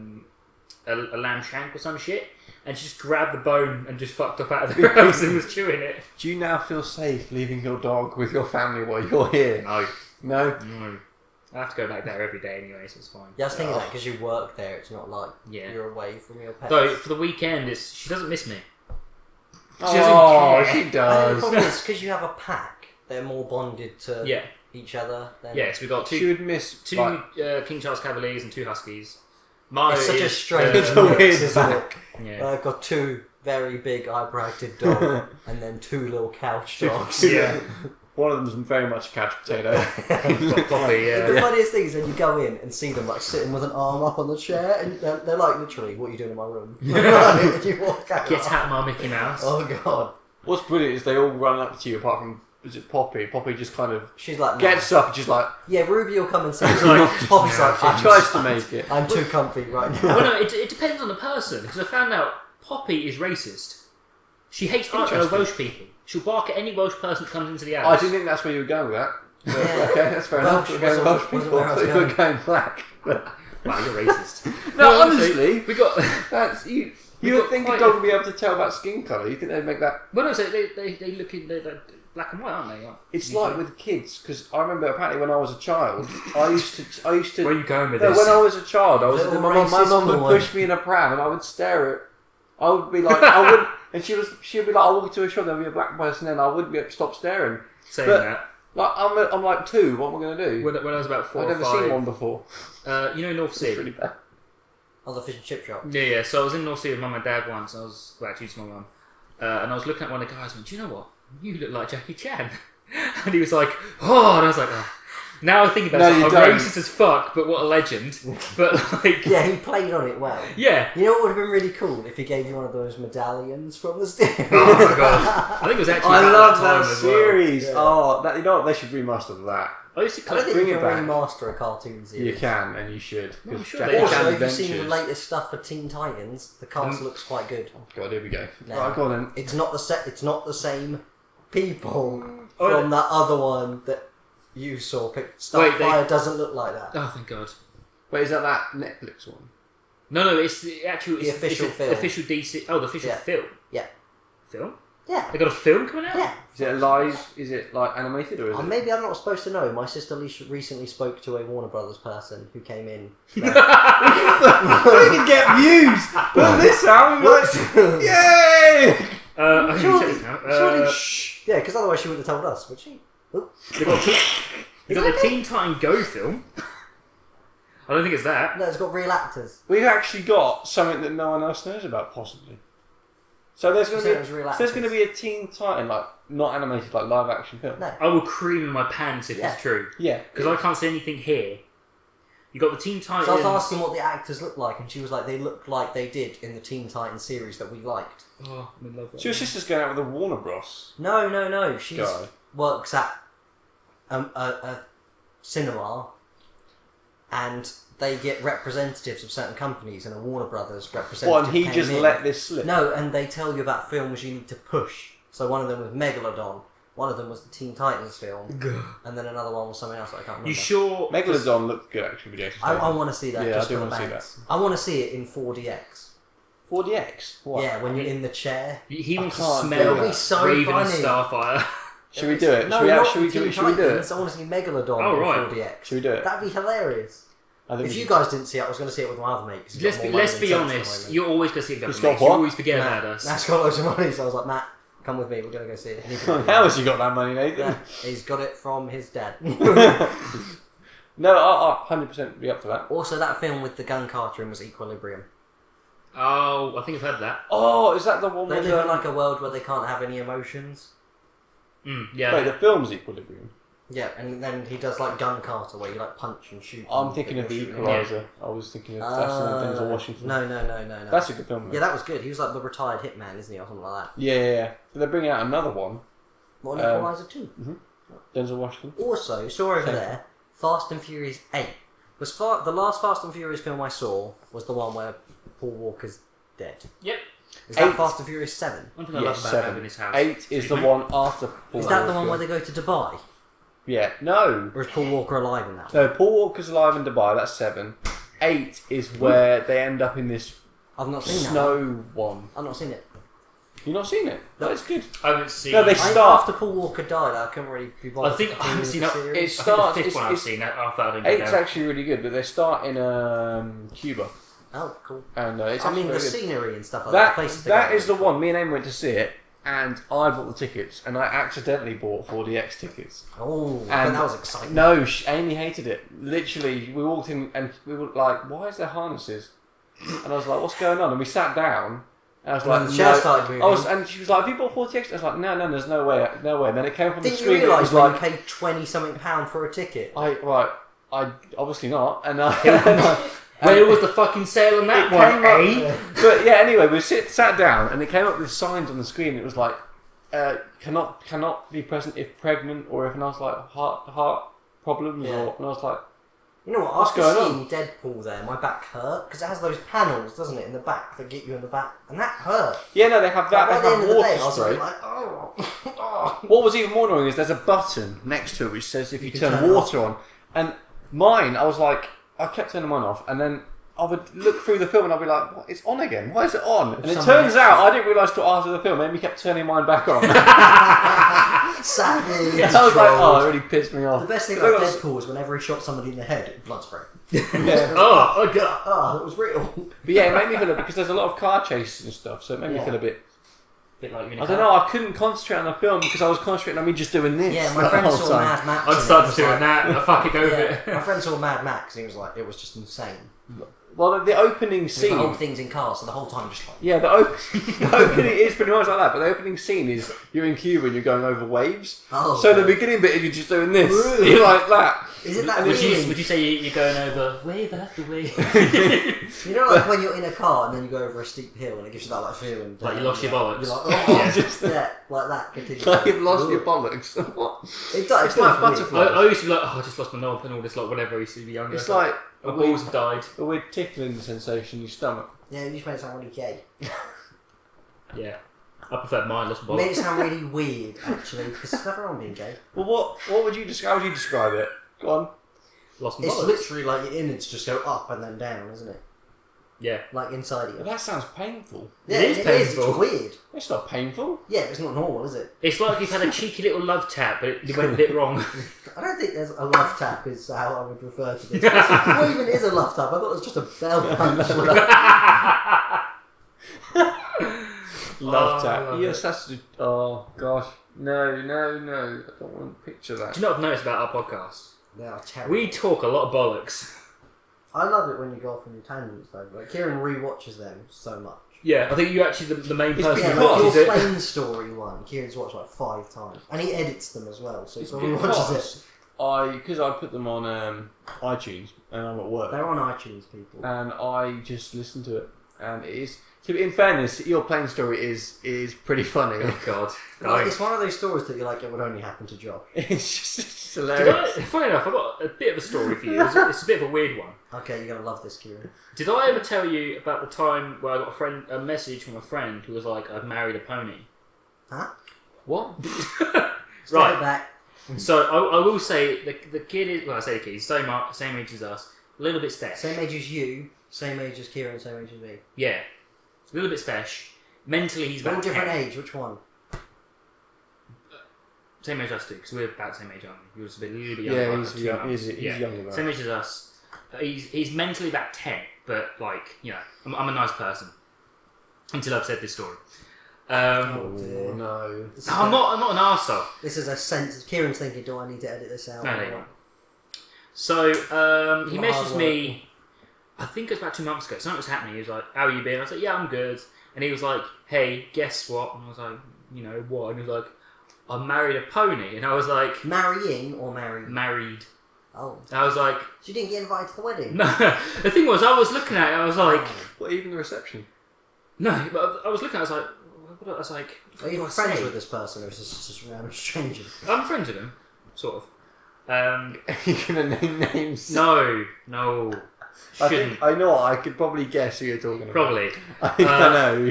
lamb shank or some shit, and she just grabbed the bone and just fucked up out of the house and was chewing it. Do you now feel safe leaving your dog with your family while you're here? No. No? No. I have to go back there every day anyway, so it's fine. Yeah, I was thinking that because you work there, it's not like you're away from your pets. So for the weekend, she doesn't miss me. She does. The problem is, because you have a pack, they're more bonded to each other. Yes, yeah, so we've got two King Charles Cavaliers and 2 Huskies. It's such a strange mix, isn't it? Yeah. I've got 2 very big eyebrow-tinted dogs and then 2 little couch dogs. Yeah. One of them's very much a couch potato. The funniest thing is when you go in and see them like sitting with an arm up on the chair and they're like literally, what are you doing in my room? You walk out. Get out my Mickey Mouse. Oh God. What's brilliant is they all run up to you apart from is it Poppy? Poppy just kind of she's like, gets up and she's like... Yeah, Ruby will come and say, Poppy's like, she tries to make it. I'm too comfy right now. Well, no, it depends on the person, because I found out Poppy is racist. She hates Welsh people. She'll bark at any Welsh person that comes into the house. I didn't think that's where you were going with that. Yeah. Okay, that's fair enough. We're going Welsh people, I thought you were going black. Wow, you're racist. No, honestly, we got... That's... You would think a dog would be able to tell about skin colour. You think they'd make that... Well, no, so they look in... Black and white, aren't they? Like, it's like with kids, because I remember apparently when I was a child, I used to. Where are you going with this? When I was a child, my mum would push me in a pram, and I would stare at. I would be like, I would, and she'd be like, I'll walk to a shop, there'll be a black person, and I wouldn't be able to stop staring. Saying but, that, like I'm like 2. What am I going to do? When I was about 4, I'd never seen one before. You know North Sea. It's really bad. Oh, the fish and chip shop. Yeah, yeah. So I was in North Sea with mum and dad once. I was actually with my mum, and I was looking at one of the guys. And went, do you know what? You look like Jackie Chan, and he was like, "Oh," and I was like, oh. "Now I think about it, I'm racist as fuck, but what a legend!" But like, yeah, he played on it well. Yeah, you know what would have been really cool if he gave you one of those medallions from the series. Oh my god, I think it was actually. I love that series. Well. Yeah. Oh, you know what? They should remaster that. At least it does bring it back. Remaster a cartoon series. You can, and you should. Well, sure. Also, if you've seen the latest stuff for Teen Titans, the cast looks quite good. Oh God, here we go. No. Right, go on then. It's not the It's not the same people from that other one that you saw. Starfire doesn't look like that. Oh, thank God. Wait, is that Netflix one? No, no, it's the actual official film. Official DC. Oh, the official film. Yeah. Film. Yeah. They got a film coming out? Yeah. Is it live? Is it like animated or is it? Maybe I'm not supposed to know. My sister recently spoke to a Warner Brothers person who came in. We can get views! Put this out! Yay! I think surely, yeah, because otherwise she wouldn't have told us, would she? They got the Teen Titan Go film. I don't think it's that. No, it's got real actors. We've actually got something that no one else knows about, possibly. So there's going to be a Teen Titan, like not animated, like live action film. No. I will cream in my pants if it's true. Yeah, because I can't see anything here. You got the Teen Titans. So I was asking what the actors looked like, and she was like, "They looked like they did in the Teen Titans series that we liked." Oh, I love that. So your sister's going out with a Warner Bros. No, no, no. She works at a cinema, and they get representatives of certain companies, and a Warner Brothers representative. Well, and he just let this slip. No, and they tell you about films you need to push. So one of them was Megalodon, one of them was the Teen Titans film, and then another one was something else that I can't remember. You sure? Megalodon looked good, actually. I want to see that. Yeah, just I do want to see that. I want to see it in 4DX. 4DX? What? Yeah, when you're in the chair. He will smell Raven Starfire. Should we do it? No, should we do it? I want to see Megalodon in 4DX. Should we do it? That'd be hilarious. If you guys didn't see it, I was going to see it with my other mate. Let's be honest, you're always going to see it with your mate. You always forget about us. Matt's got loads of money, so I was like, Matt, come with me, we're going to go see it. How has he got that money, Nathan? Yeah, he's got it from his dad. No, I'll 100% be up for that. Also, that film with the gun cartoon was Equilibrium. Oh, I think I've heard that. Oh, is that the one where they live in like a world where they can't have any emotions? Yeah. Wait, the film's Equilibrium. Yeah, and then he does like Gun Carter, where you like punch and shoot. I'm thinking of The Equalizer. Yeah. I was thinking of Denzel Washington. No, no, no, no, no. That's a good film. Man. Yeah, that was good. He was like the retired hitman, isn't he, or something like that? Yeah, yeah, yeah. But they're bringing out another one. What, Equalizer 2? Denzel Washington. Also, saw over there, Fast and Furious 8 was the last Fast and Furious film I saw was the one where Paul Walker's dead. Yep. Is that Fast and Furious 7? One thing I love about having his house. 8 is the one after. Paul is that the one where they go to Dubai? Yeah, no. Or is Paul Walker alive in that one? No, Paul Walker's alive in Dubai, that's 7. 8 is where they end up in this snow one. I've not seen it. You've not seen it? No, it's good. I haven't seen it. No, they start... After Paul Walker died, I can't really be bothered. I think I haven't seen it. It starts... I think the 5th one I've seen after that. 8's actually really good, but they start in Cuba. Oh, cool. And it's I mean, the scenery and stuff like that. That is the one. Me and Em went to see it. And I bought the tickets, and I accidentally bought 4DX tickets. Oh, and that was exciting. No, Amy hated it. Literally, we walked in, and we were like, why is there harnesses? And I was like, what's going on? And we sat down, and I was like, the chair started moving. And she was like, have you bought 4DX? I was like, no, no, there's no way, no way. And then it came from the screen. Did you realise like, you paid 20-something pound for a ticket? I obviously not, and I... Where was the fucking sale on that one, eh? But yeah, anyway, we sat down and it came up with signs on the screen. It was like, cannot be present if pregnant or if, and I was like, heart problems, or, and I was like, you know what? After seeing Deadpool there, my back hurt because it has those panels, doesn't it, in the back that get you in the back, and that hurt. Yeah, no, they have that. Like, they have water spray. Like, oh. What was even more annoying is there's a button next to it which says if you turn water on, and mine, I was like. I kept turning mine off, and then I would look through the film and I'd be like, what? It's on again, why is it on? And it turns out, I didn't realise till after the film, Amy kept turning mine back on. Sadly. Yeah, I was like, oh, it really pissed me off. The best thing about Deadpool is whenever he shot somebody in the head, it blood spray. Oh, God. Oh, it was real. But yeah, it made me feel a bit, because there's a lot of car chases and stuff, so it made me feel a bit... Like I don't know, I couldn't concentrate on the film because I was concentrating on me just doing this. Yeah, my friend saw Mad Max. I started doing that and I fucking go with it. My friend saw Mad Max and he was like, it was just insane. Well, the opening scene... The whole thing's in cars, so the whole time just like... Yeah, the opening is pretty much like that, but the opening scene is you're in Cuba and you're going over waves. Oh, so the beginning bit, you're just doing this. You're like that. Isn't that weird? Would you say you're going over wave after wave? You know, like when you're in a car and then you go over a steep hill and it gives you that like feeling. Like you lost your bollocks. You're like, oh, yeah, just, yeah, like that. Continues. Like you've lost your bollocks. What? It does. It's like butterfly. I used to be like, oh, I just lost my knob and all this, like whatever. I used to be younger. It's like my balls have died. A weird tickling sensation in your stomach. Yeah, you just made it sound really gay. Yeah. I prefer mindless bollocks. Made it sound really weird, actually, because it's never on being gay. Well, what would you describe? How would you describe it? Go on. Lost my bollocks. It's literally like your innards just go up and then down, isn't it? Yeah. Like inside you. Well, that sounds painful. Yeah, it is painful. It's weird. It's not painful. Yeah, it's not normal, is it? It's like you've had a cheeky little love tap, but you went a bit wrong. I don't think there's a love tap is how I would refer to this. What even is a love tap? I thought it was just a bell punch. Love tap. Yes, that's the... Oh, gosh. No, no, no. I don't want to picture that. Do you not have noticed about our podcast? They are terrible. We talk a lot of bollocks. I love it when you go off on your tangents, though. Like, Kieran re-watches them so much. Yeah, I think you're actually the main person who watches it. Your Plain Story one, Kieran's watched like 5 times. And he edits them as well, so he watches it. Because I put them on iTunes, and I'm at work. They're on iTunes, people. And I just listen to it. And it is... In fairness, your Plain Story is pretty funny. Oh God! Like, it's one of those stories that you're like, it would only happen to Josh. It's just hilarious. Funny enough, I've got a bit of a story for you. It's a bit of a weird one. Okay, you're gonna love this, Kieran. Did I ever tell you about the time where I got a message from a friend who was like, "I've married a pony"? Huh? What? Right. Back. So I will say the kid is. Well, I say the kid. He's same age as us. A little bit special. Same age as you. Same age as Kieran. Same age as me. Yeah. A little bit special. Mentally, he's about 10. Different age, which one? Same age as us, too, because we're about the same age, aren't we? He was a little bit younger. Yeah, he's younger. Same age as us. He's mentally about 10, but, like, you know, I'm a nice person. Until I've said this story. Oh, no. I'm not an arsehole. This is a sense. Kieran's thinking, do I need to edit this out? No. So, he messaged me... I think it was about 2 months ago. Something was happening. He was like, "How are you being?" I was like, "Yeah, I'm good." And he was like, "Hey, guess what?" And I was like, "You know what?" And he was like, "I married a pony." And I was like, "Marrying or married?" Married. Oh. And I was like, "So you didn't get invited to the wedding?" No. The thing was, I was looking at it. I was like, "What? Even the reception?" No, but I was looking at it. I was like, "Are you friends with this person, or is this just a random stranger?" I'm friends with him, sort of. Are you gonna name names? No. I know. I could probably guess who you're talking about. Probably. I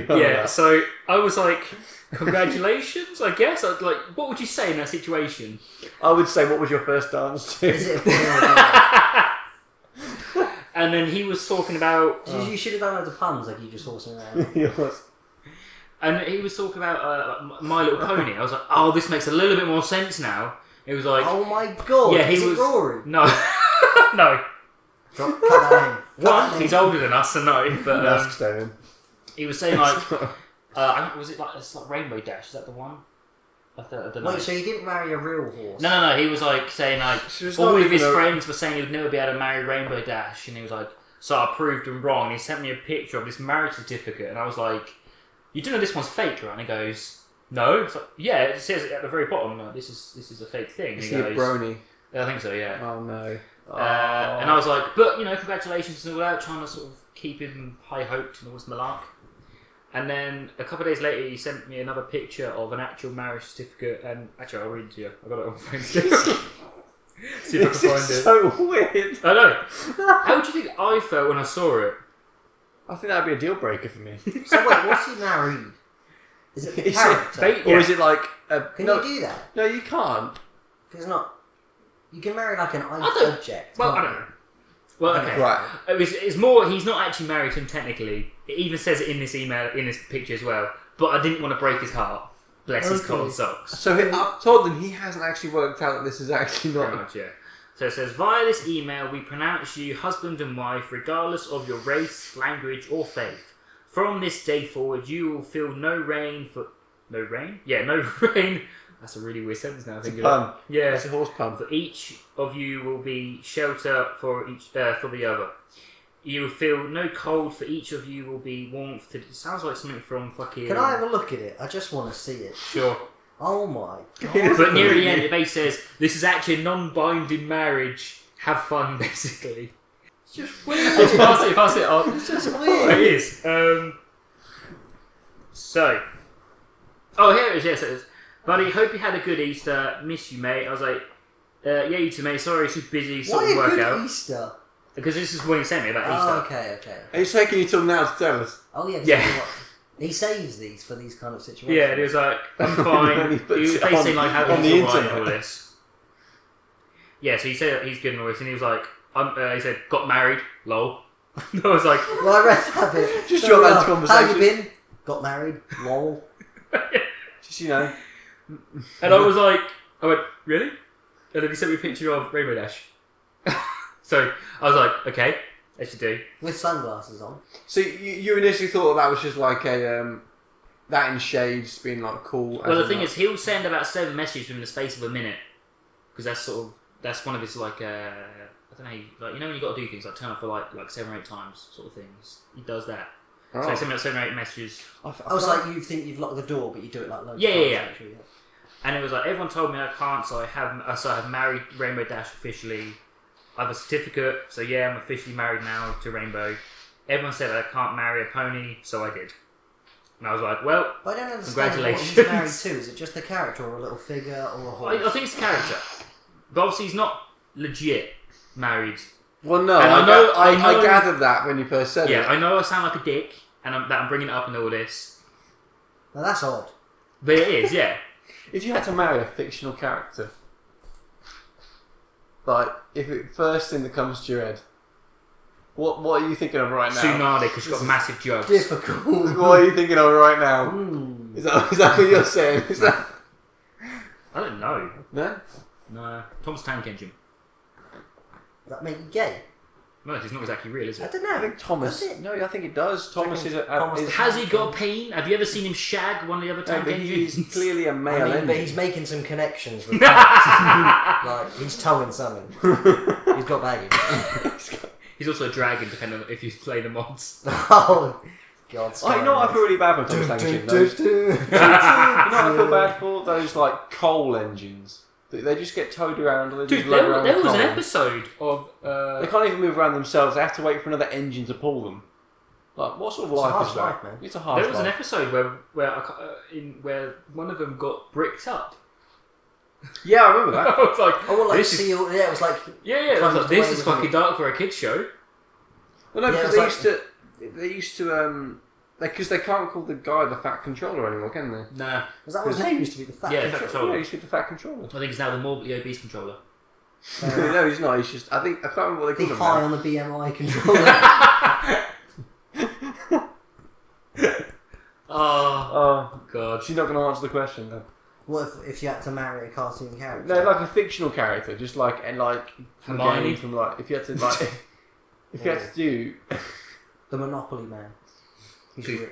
know. Yeah. So I was like, "Congratulations!" I guess. I'd like, what would you say in that situation? I would say, "What was your first dance to?" Is it? And then he was talking about. You should have done loads of puns, like you just horsing around. And he was talking about My Little Pony. I was like, "Oh, this makes a little bit more sense now." It was like, "Oh my god!" Yeah, he was. Rory? No. One, he's older than us, so no. But he was saying like, was it like it's like Rainbow Dash? Is that the one? I don't know. Wait, so he didn't marry a real horse? No. He was like saying like all of his friends were saying he would never be able to marry Rainbow Dash, and he was like, so I proved him wrong. And he sent me a picture of his marriage certificate, and I was like, you do know this one's fake, right? And he goes, no. It's like, yeah, it says at the very bottom, like, this is a fake thing. Is he a brony? I think so. Yeah. Oh no. And I was like, but you know, congratulations and all that, trying to sort of keep him high hoped and all this malark. And then a couple of days later, he sent me another picture of an actual marriage certificate. And actually, I'll read it to you. I got it on my phone. See if I can find it. This is so weird. I know. How do you think I felt when I saw it? I think that'd be a deal breaker for me. So wait, what's he married? Is it character, or is it like? Can you do that? No, you can't. Because it's not. You can marry like an object. Well, I don't know. Well, okay. Right. It's more, he's not actually married to him technically. It even says it in this email, in this picture as well. But I didn't want to break his heart. Bless his cold socks. So I told them he hasn't actually worked out that this is actually not... Pretty much, yeah. So it says, via this email, we pronounce you husband and wife, regardless of your race, language, or faith. From this day forward, you will feel no rain for... No rain? Yeah, no rain... That's a really weird sentence now. I think. Yeah, it's a horse pun. For each of you will be shelter for each for the other. You will feel no cold. For each of you will be warmth. It sounds like something from fucking. Can I have a look at it? I just want to see it. Sure. Oh my god. But near the end, it basically says, this is actually a non-binding marriage. Have fun, basically. It's just weird. Pass it on. It's just weird. It is. So. Oh, here it is. Yes, it is. Buddy, hope you had a good Easter. Miss you, mate. I was like, yeah, you too, mate. Sorry, too busy. Sort of work out. Why a good Easter? Because this is what he sent me about Easter. Oh, okay. Are you taking you till now to tell us? Oh, yeah. Yeah. He saves these for these kind of situations. Yeah, and he was like, I'm fine. He was basically like, how on the internet. All this. Yeah, so he said he's good and all this, and he was like, he said, got married, lol. And I was like, well, I read that bit. Just your man's conversation. How you been? Got married, lol. Yeah. Just, you know. And I was like, I went, really? And then he sent me a picture of Rainbow Dash. So I was like, okay. As you do. With sunglasses on. So you initially thought that was just like a, that in shades being like cool. Well, the thing is, he'll send about 7 messages within the space of a minute. Because that's sort of, that's one of his like, I don't know, like, you know when you've got to do things, like turn off for like 7 or 8 times sort of things. He does that. Oh. So he sends about 7 or 8 messages. I was like, you think you've locked the door, but you do it like loads of times. Yeah. Actually, yeah. And it was like, everyone told me I can't, so I have married Rainbow Dash officially. I have a certificate, so yeah, I'm officially married now to Rainbow. Everyone said I can't marry a pony, so I did. And I was like, well, I don't understand congratulations. What he's married to. Is it just the character or a little figure or a horse? I think it's the character. But obviously he's not legit married. Well, no, and I gathered that when you first said it. Yeah, I know I sound like a dick, and I'm bringing it up and all this. Now that's odd. But it is, yeah. If you had to marry a fictional character... Like, if it first thing that comes to your head, what are you thinking of right now? Tsunade, because she's got massive jugs. Difficult. What are you thinking of right now? Ooh. Is that what you're saying? Is that... I don't know. No? No. Tom's Tank Engine. Does that make you gay? No, it's not exactly real, is it? I don't know. I think Thomas... No, I think it does. Thomas is... Has he got pain? Have you ever seen him shag one of the other Tank Engines? He's clearly a male engine. But he's making some connections with that. Like, he's towing something. He's got baggage. He's also a dragon, depending on if you play the mods. Oh, God. I know I feel really bad for Thomas Tank Engine, though. You know what I feel bad for? Those, like, coal engines. They just get towed around. There was an episode of... they can't even move around themselves. They have to wait for another engine to pull them. Like, what sort of life is that? Man. It's a harsh life. There was an episode where one of them got bricked up. Yeah, I remember that. I was like... Oh, well, like, Seal... Yeah, it was like... Yeah, I was like, this is fucking dark for a kid's show. Well, no, because they used to because they can't call the guy the Fat Controller anymore, can they? Nah. Was that what his name used to be? The Fat Controller? Yeah, Fat Controller. Yeah, he used to be the Fat Controller. I think he's now the morbidly obese controller. No, he's not. He's just... I can't remember what they call him. High on the BMI controller. Oh, God. She's not going to answer the question, though. What if you had to marry a cartoon character? No, like a fictional character. Just like... And like... Hermione? From like... If you had to like... if you had to do... The Monopoly Man. He's rich.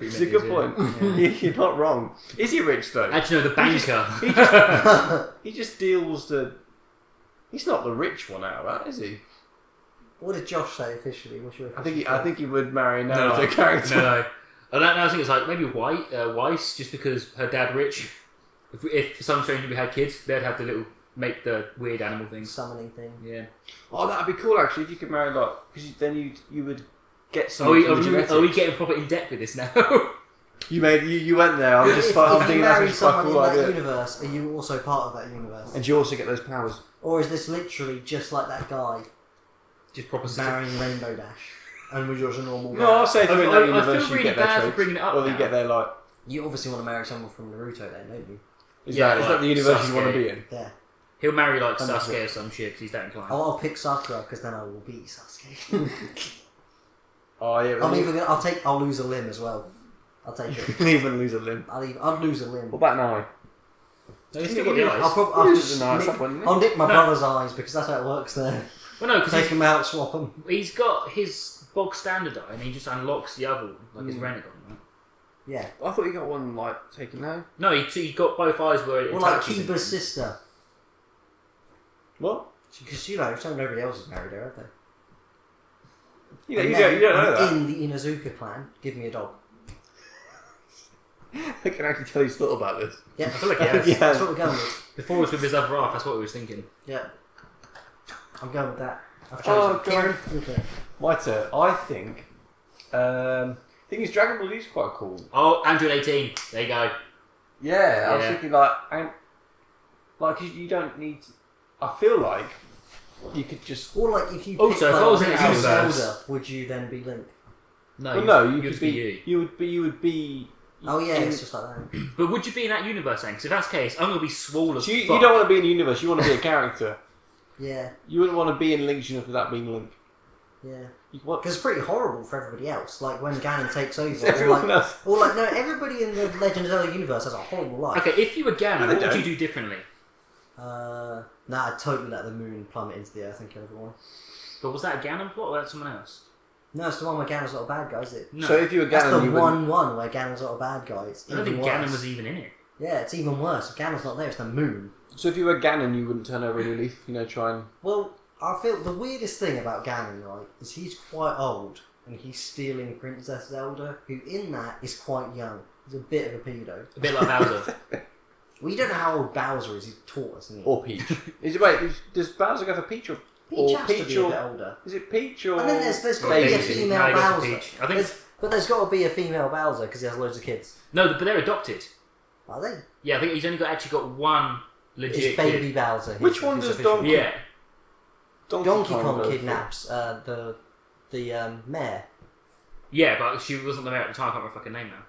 It's a good point. Yeah. You're not wrong. Is he rich though? Actually, no, the banker. He just deals the... He's not the rich one out of that, is he? What did Josh say officially? What's your official I think he would marry a character. No. I think it's like maybe White, Weiss, just because her dad rich. If for some stranger we had kids, they'd have to make the weird animal thing. Summoning thing. Yeah. Oh, that'd be cool actually if you could marry like... Because then you would... Are we getting proper in depth with this now? you went there. I'm just thinking that's just quite cool idea. Universe, are you also part of that universe? And do you also get those powers? Or is this literally just like that guy, just proper marrying Rainbow Dash, and we're just a normal guy? No, I'll say through that universe I feel really you get bad for bringing it up. Well, you get there like you obviously want to marry someone from Naruto, then, don't you? Is that like the universe Sasuke. You want to be in? Yeah. He'll marry like Sasuke or some shit because he's that inclined. I'll pick Sakura because then I will be Sasuke. Oh, yeah, I'll lose a limb as well. I'll take it. You'll even lose a limb. I'll lose a limb. What about an eye? No, you still got the eyes. I'll nick my brother's eyes because that's how it works there. Well, no, because take him out, swap him. He's got his bog standard eye, and he just unlocks the other one, like his Renegon. Right? Yeah, I thought he got one like taken out. No, he got both eyes where it. Well, like Kiba's sister. What? Because nobody else is married there, have they? You don't know that. In the Inazuka clan, give me a dog. I can actually tell you still about this. Yeah, I feel like it has. Yeah. That's what we're going with. Before it was with his other half, that's what we was thinking. Yeah. I'm going with that. I've chosen. Kieran. Okay. My turn. I think... the thing is, Dragon Ball Z is quite cool. Oh, Android 18. There you go. Yeah, I was thinking like... you don't need... To, I feel like you could just... Or like if you picked Zelda, would you then be Link? No, no, you would be you. You would be... Oh yeah, it's just like that. But would you be in that universe then? Because if that's the case, I'm going to be swole as fuck. You don't want to be in the universe, you want to be a character. Yeah. You wouldn't want to be in Link's universe without being Link. Yeah. Because it's pretty horrible for everybody else. Like when Ganon takes over. Or like, no, everybody in the Legend of Zelda universe has a horrible life. Okay, if you were Ganon, what would you do differently? Nah, I'd totally let the moon plummet into the earth and kill everyone. But was that a Ganon plot or was that someone else? No, it's the one where Ganon's not a bad guy, is it? No. So if you were Ganon, That's the one where Ganon's not a bad guy. It's I don't think Ganon was even in it. Yeah, it's even worse. If Ganon's not there, it's the moon. So if you were Ganon, you wouldn't turn over a new leaf, you know, try and... Well, I feel the weirdest thing about Ganon, right, is he's quite old, and he's stealing Princess Zelda, who in that is quite young. He's a bit of a pedo. A bit like Bowser. Well, you don't know how old Bowser is. He's taught us, isn't he? Or Peach. Wait, does Bowser go for Peach or... Peach has to be a bit older. Is it Peach or... And then there's got to be a female Bowser. I think but there's got to be a female Bowser because he has loads of kids. No, but they're adopted. Are they? Yeah, I think he's only got one legit baby kid. Bowser. Which one does Donkey... Yeah. Donkey Kong kidnaps the mayor. Yeah, but she wasn't the mayor at the time. I can't remember her fucking name now.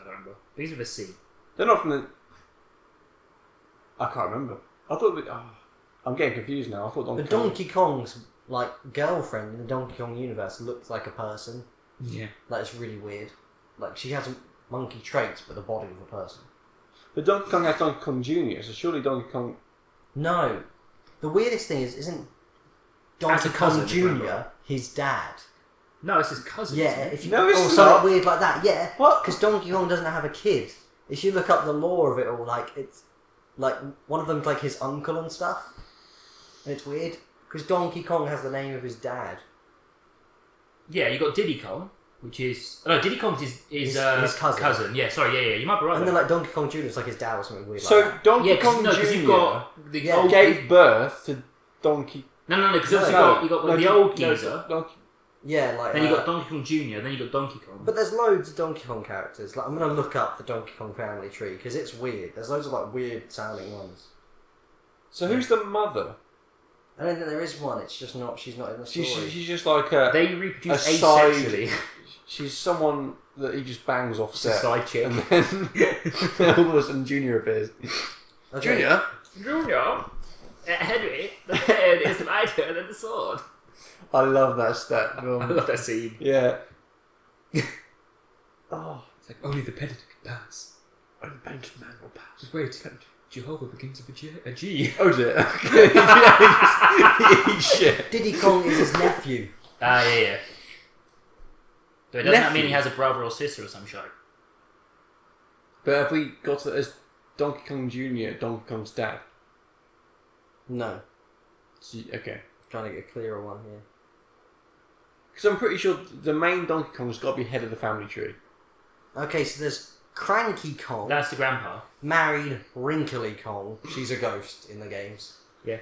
I don't remember. These are the C. They're not from the... I can't remember. I thought... I'm getting confused now. I thought Donkey Kong's like girlfriend in the Donkey Kong universe looks like a person. Yeah, that's really weird. Like she has monkey traits, but the body of a person. But Donkey Kong has Donkey Kong Jr., so surely Donkey Kong. No, the weirdest thing is isn't Donkey Kong Jr. his dad? No, it's his cousin. Yeah, if you it's weird like that. Yeah, what? Because Donkey Kong doesn't have a kid. If you look up the lore of it all, like it's like one of them's like his uncle and stuff. And it's weird, because Donkey Kong has the name of his dad. Yeah, you got Diddy Kong, which is... Oh, no, Diddy Kong's his cousin. Yeah, sorry, yeah, you might be right. And then, like, Donkey Kong Jr. is like his dad or something weird Donkey Kong Jr. gave birth to Donkey... No, because then you got Donkey Kong Jr., then you got Donkey Kong. But there's loads of Donkey Kong characters. Like, I'm going to look up the Donkey Kong family tree, because it's weird. There's loads of, like, weird-sounding ones. So who's the mother? I don't think there is one. It's just not. She's not in the story. She's just like a. They reproduce asexually. She's someone that he just bangs off set. Side chick. And then all of a sudden, Junior appears. Okay. Junior, Henry, the head is the lighter and the sword. I love that stat. I love that scene. Yeah. It's like only the penitent can pass. Only the penitent man will pass. Just wait. Jehovah begins with a G. Oh, is it? Okay. Shit. Diddy Kong is his nephew. Yeah. So doesn't that mean he has a brother or sister or some shit? But have we got it as Donkey Kong Jr., Donkey Kong's dad? No. Okay. I'm trying to get a clearer one here. Because I'm pretty sure the main Donkey Kong's got to be head of the family tree. Okay, so there's... Cranky Kong. That's the grandpa. Married Wrinkly Kong. She's a ghost in the games. Yeah.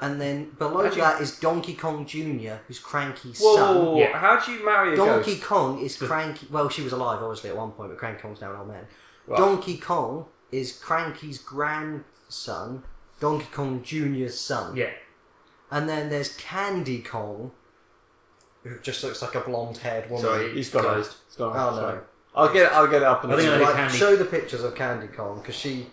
And then below that is Donkey Kong Jr., who's Cranky's son. Yeah. How do you marry a ghost? Donkey Kong is Cranky... Well, she was alive, obviously, at one point, but Cranky Kong's now an old man. Right. Donkey Kong is Cranky's grandson, Donkey Kong Jr.'s son. Yeah. And then there's Candy Kong, who just looks like a blonde-haired woman. Sorry, he's got ghost. Oh, no. I'll get it up and like, show the pictures of Candy Kong because she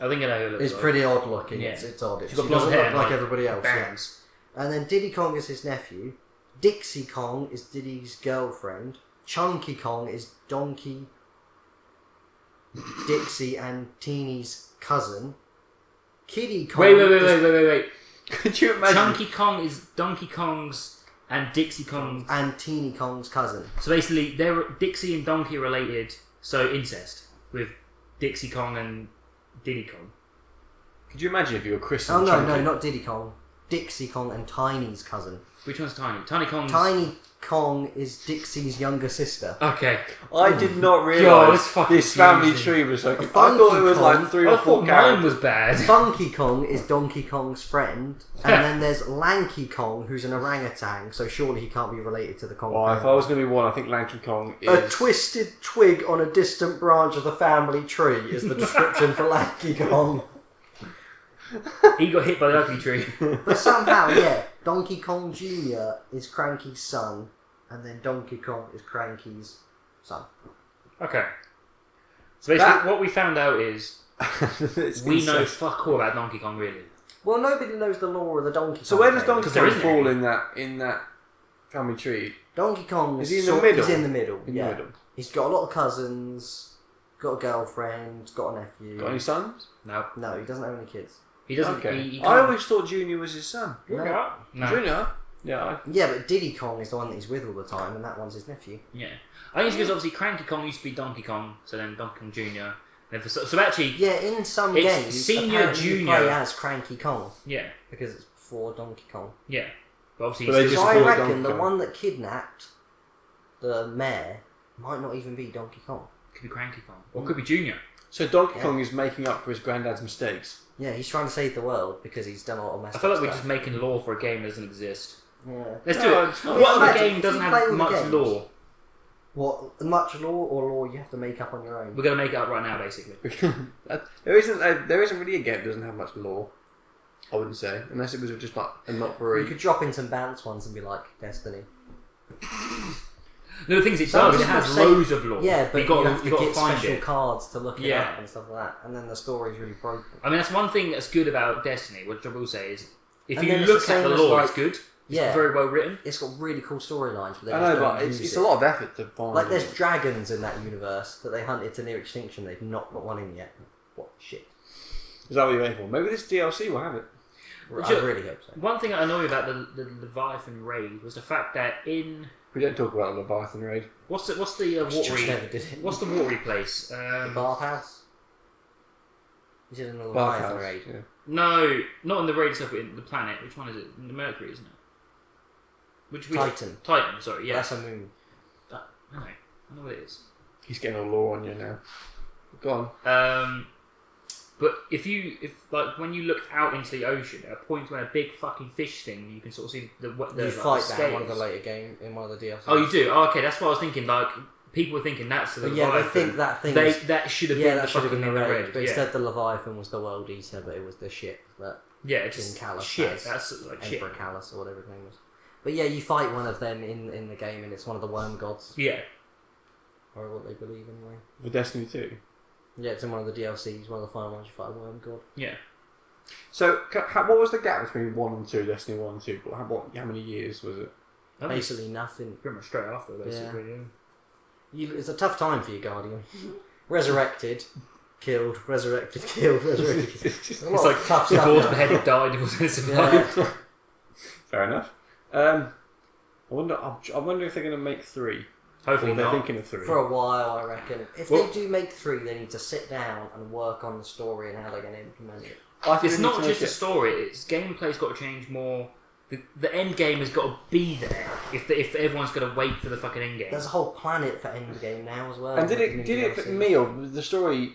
is pretty odd looking. Yeah. It's odd. She doesn't look like everybody else. Bangs. And then Diddy Kong is his nephew. Dixie Kong is Diddy's girlfriend. Chunky Kong is Donkey, Dixie and Teeny's cousin. Kitty Kong Wait. Could you imagine? Chunky Kong is Donkey Kong's... And Dixie Kong's... And Teeny Kong's cousin. So basically, they're Dixie and Donkey are related, so incest, with Dixie Kong and Diddy Kong. Could you imagine if you were Chris and Chunky? No, not Diddy Kong. Dixie Kong and Tiny's cousin. Which one's Tiny? Tiny Kong is Dixie's younger sister. Okay. I did not realise this family tree was so good. I thought it was like three or four characters. Mine was bad. Funky Kong is Donkey Kong's friend. And then there's Lanky Kong, who's an orangutan, so surely he can't be related to the Kong family. If I was going to be one, I think Lanky Kong is... A twisted twig on a distant branch of the family tree is the description for Lanky Kong. He got hit by the ugly tree. But somehow, yeah, Donkey Kong Jr. is Cranky's son, and then Donkey Kong is Cranky's son. Okay. So basically, what we found out is we know fuck all about Donkey Kong, really. Well, nobody knows the lore of the Donkey Kong. So where does Donkey Kong fall in that family tree? Donkey Kong is in the middle. He's in the middle. In the middle. He's got a lot of cousins, got a girlfriend, got a nephew. Got any sons? No. No, he doesn't have any kids. He doesn't. Okay. He I always thought Junior was his son. No. No. Junior? Yeah. Yeah, but Diddy Kong is the one that he's with all the time, and that one's his nephew. Yeah. I think it's because obviously Cranky Kong used to be Donkey Kong, so then Donkey Kong Junior. So actually, yeah, in some games, Senior Junior play as Cranky Kong. Yeah. Because it's before Donkey Kong. Yeah. But obviously, I reckon the one that kidnapped the mayor might not even be Donkey Kong. Could be Cranky Kong, or could be Junior. So Donkey Kong is making up for his granddad's mistakes. Yeah, he's trying to save the world because he's done a lot of messed up stuff. I feel like we're just making lore for a game that doesn't exist. Yeah. Let's do it. What other game doesn't have much lore? What, much lore or lore you have to make up on your own? We're going to make it up right now, basically. there isn't really a game that doesn't have much lore, I wouldn't say. Unless it was just like a not very... You could drop in some bounce ones and be like, Destiny. No, the thing is, it does. It has loads of lore. Yeah, but you have to get special cards to look it up and stuff like that. And then the story's really broken. I mean, that's one thing that's good about Destiny, which I will say is, if you look at the lore, it's good. It's very well written. It's got really cool storylines. I know, but it's a lot of effort to find. Like, there's dragons in that universe that they hunted to near extinction. They've not got one in yet. What shit? Is that what you're aiming for? Maybe this DLC will have it. I really hope so. One thing I annoyed about the Leviathan raid was the fact that in... We don't talk about the Leviathan raid. What's the watery place? The bathhouse. Is it in the Leviathan raid? Yeah. No, not in the raid stuff. In the planet. Which one is it? In the Mercury, isn't it? Titan. Sorry, yeah. That's a moon. No, I know what it is. He's getting a lore on you now. Go on. But when you look out into the ocean, at a point where a big fucking fish thing, you can sort of see the you fight that in one of the later games, in one of the DLCs. Oh, you do? Oh, okay, that's what I was thinking. Like, people were thinking that's the Leviathan. Yeah, they think that thing. That should have been the raid. But instead, the Leviathan was the World Eater, but it was the ship that. Yeah, just Callus. Shit. That's like shit. Emperor Callus or whatever his name was. But yeah, you fight one of them in the game, and it's one of the worm gods. Yeah. Or what they believe anyway. For Destiny 2. Yeah, it's in one of the DLCs, one of the final ones you fight a worm god. Yeah. So, what was the gap between 1 and 2, Destiny 1 and 2? How many years was it? Basically nothing. Pretty much straight after, basically. Yeah. It's a tough time for you, Guardian. Resurrected, killed, resurrected, killed, resurrected. It's like tough stuff. The head died and wasn't survived. Yeah. Fair enough. I wonder if they're going to make 3. Hopefully they're thinking of 3. For a while, I reckon. If they do make 3, they need to sit down and work on the story and how they're going to implement it. It's not just a story, it's gameplay's got to change more. The end game has got to be there if everyone's got to wait for the fucking end game. There's a whole planet for end game now as well. And did it for me, or the story,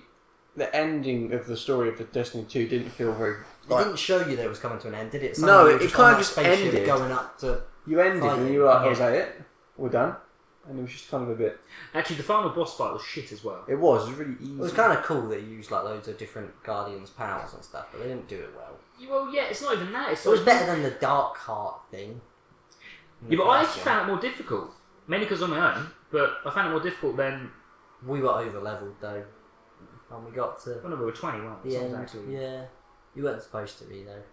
the ending of the story of Destiny 2 didn't feel very... It didn't show you that it was coming to an end, did it? No, it kind of just ended. Going up to you ended and you were like, is that it? We're done. And it was just kind of a bit... Actually, the final boss fight was shit as well. It was really easy. It was kind of cool that you used like loads of different Guardians' powers and stuff, but they didn't do it well. Well, yeah, it's not even that. It was better than the Dark Heart thing. Yeah, but I actually found it more difficult. Mainly because on my own, but I found it more difficult than... We were over-leveled, though. And we got to... Well, no, we were 21. Yeah. You weren't supposed to be, though.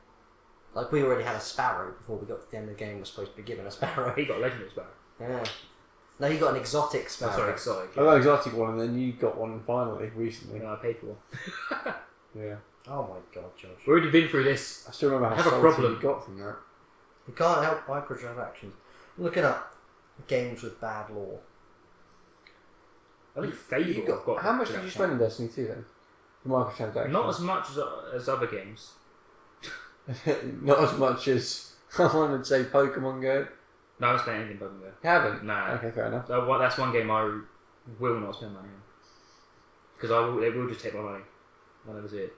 Like, we already had a sparrow before we got to the end of the game. We were supposed to be given a sparrow. He got a legendary sparrow. Yeah. No, he got an exotic sparrow. Sorry, exotic. I got an exotic one, and then you got one finally, recently. No, I paid for one. Yeah. Oh my god, Josh. We've already been through this. I still remember how salty you got from that. You can't help microtransactions. Looking up games with bad lore. I think Fable got... How much did you spend in Destiny 2 then? For microtransactions? Not as much as other games. Not as much as I wanted to say Pokemon Go. No, I haven't spent anything Pokemon Go. You haven't? No. Okay, fair enough. That's one game I will not spend money on. Because it will just take my money. That was it.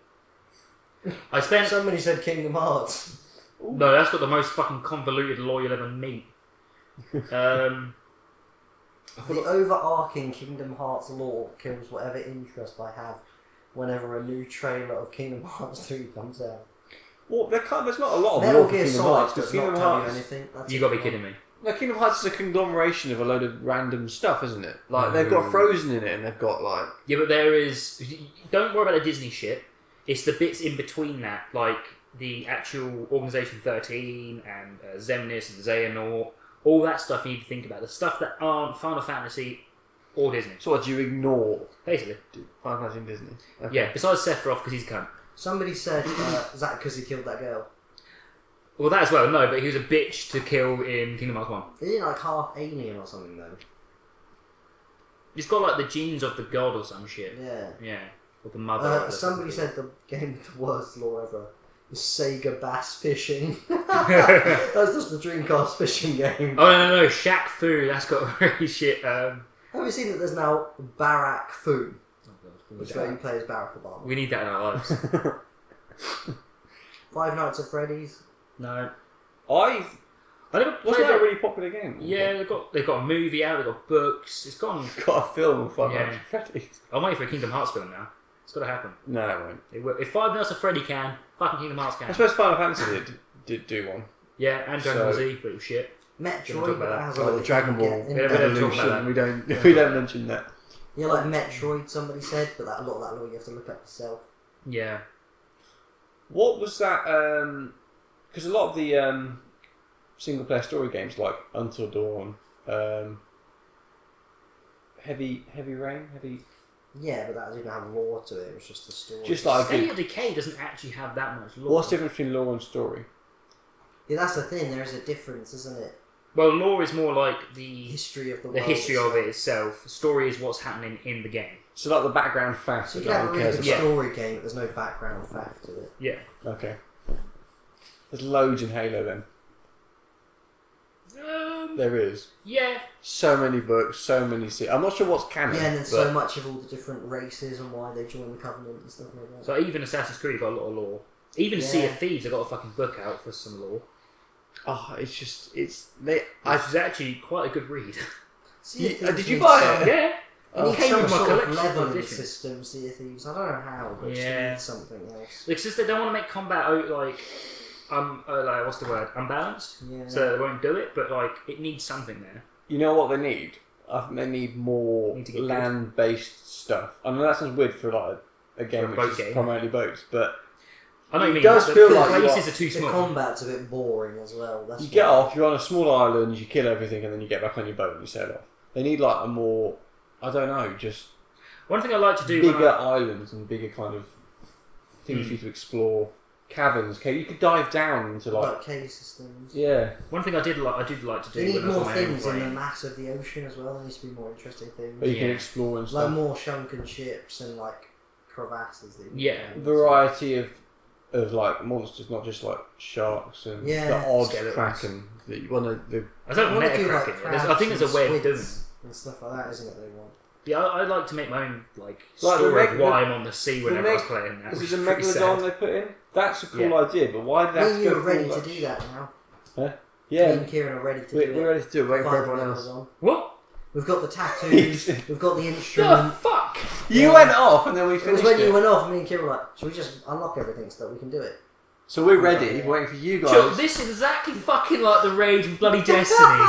I spent... Somebody said Kingdom Hearts. Ooh. No, that's got the most fucking convoluted lore you'll ever meet. The overarching Kingdom Hearts lore kills whatever interest I have whenever a new trailer of Kingdom Hearts 3 comes out. Well, there's not a lot of lore for Kingdom Hearts, because Kingdom Hearts... You've got to be kidding me. No, Kingdom Hearts is a conglomeration of a load of random stuff, isn't it? Like, they've got Frozen in it, and they've got, like... Yeah, but there is... Don't worry about the Disney shit. It's the bits in between that, like the actual Organization 13 and Xemnas and Xehanort, all that stuff you need to think about. The stuff that aren't Final Fantasy or Disney. So what do you ignore? Basically. Final Fantasy and Disney. Okay. Yeah, besides Sephiroth, because he's a cunt. Somebody said, is that because he killed that girl? Well, that as well, no, but he was a bitch to kill in Kingdom Hearts 1. Isn't he like half alien or something, though? He's got like the genes of the god or some shit. Yeah. Yeah. Or the mother. Somebody said the game with the worst lore ever was Sega Bass Fishing. That's just the Dreamcast fishing game. Oh, no, Shaq Fu, that's got really shit. Have you seen that there's now Barack Fu? Oh, God. Which where you play as Barack Obama. We need that in our lives. Five Nights at Freddy's? No. I never played that really popular game. Yeah, they've got a movie out, they've got books, it's gone. It's got a film, Five Nights at Freddy's. I'm waiting for a Kingdom Hearts film now. It's got to happen. No, it won't. It will. If Five Nights at Freddy can, fucking Kingdom Hearts can. I suppose Final Fantasy did do one. Yeah, and Dragon Ball Z, but it was shit. Metroid, but that has like the Dragon Ball evolution. We don't mention that. Yeah, like Metroid, somebody said, but a lot of that lore you have to look at yourself. Yeah. What was that? Because a lot of the single player story games like Until Dawn, Heavy Rain. Yeah, but that didn't have lore to it. It was just a story. Just like State of Decay doesn't actually have that much lore. What's the difference between lore and story? Yeah, that's the thing. There is a difference, isn't it? Well, lore is more like the history of the world history itself. Of it itself. Story is what's happening in the game. So, like the background facts. So you can't really have a story game. But there's no background fact to it. Yeah. Okay. There's loads in Halo then. There is. Yeah. So many books, so many... I'm not sure what's canon. Yeah, and there's so much of all the different races and why they join the Covenant and stuff like that. So even Assassin's Creed got a lot of lore. Even Sea of Thieves have got a fucking book out for some lore. Oh, it's just... It's actually quite a good read. Did you buy it? Yeah. It came with my collection. Leveling system, Sea of Thieves. I don't know how, but it needs something else. It's just they don't want to make combat out like... like, what's the word? Unbalanced? Yeah. So they won't do it, but like it needs something there. You know what they need? I think they need more land-based stuff. I mean, that sounds weird for like a game which is primarily boats, but I know it does feel like places are too small. The combat's a bit boring as well. That's you get off, you're on a small island, you kill everything, and then you get back on your boat and you sail off. They need like a more, I don't know, just one thing I like to do bigger islands and bigger kind of things for you to explore. Caverns, you could dive down into like cave systems. Yeah, one thing I did like to do. They need more things in the mass of the ocean as well. There needs to be more interesting things. But you can explore and stuff. Like more sunken ships and like crevasses. Variety of like monsters, not just like sharks and the odd kraken that you want to. I don't want to do kraken. I think there's a way of doing it and stuff like that, isn't it? They want. Yeah, I like to make my own like story of why I'm on the sea whenever I was playing that. Is it a Megalodon they put in? That's a cool idea, but why did that go you're ready to do that now. Huh? Yeah. Me and Kieran are ready to do it. We're ready to do it, waiting for everyone else. What? We've got the tattoos, we've got the instrument. Oh, fuck! You went off and then we finished it. When you went off, me and Kieran were like, should we just unlock everything so that we can do it? So we're ready, waiting for you guys. So this is exactly fucking like the Rage and bloody Destiny.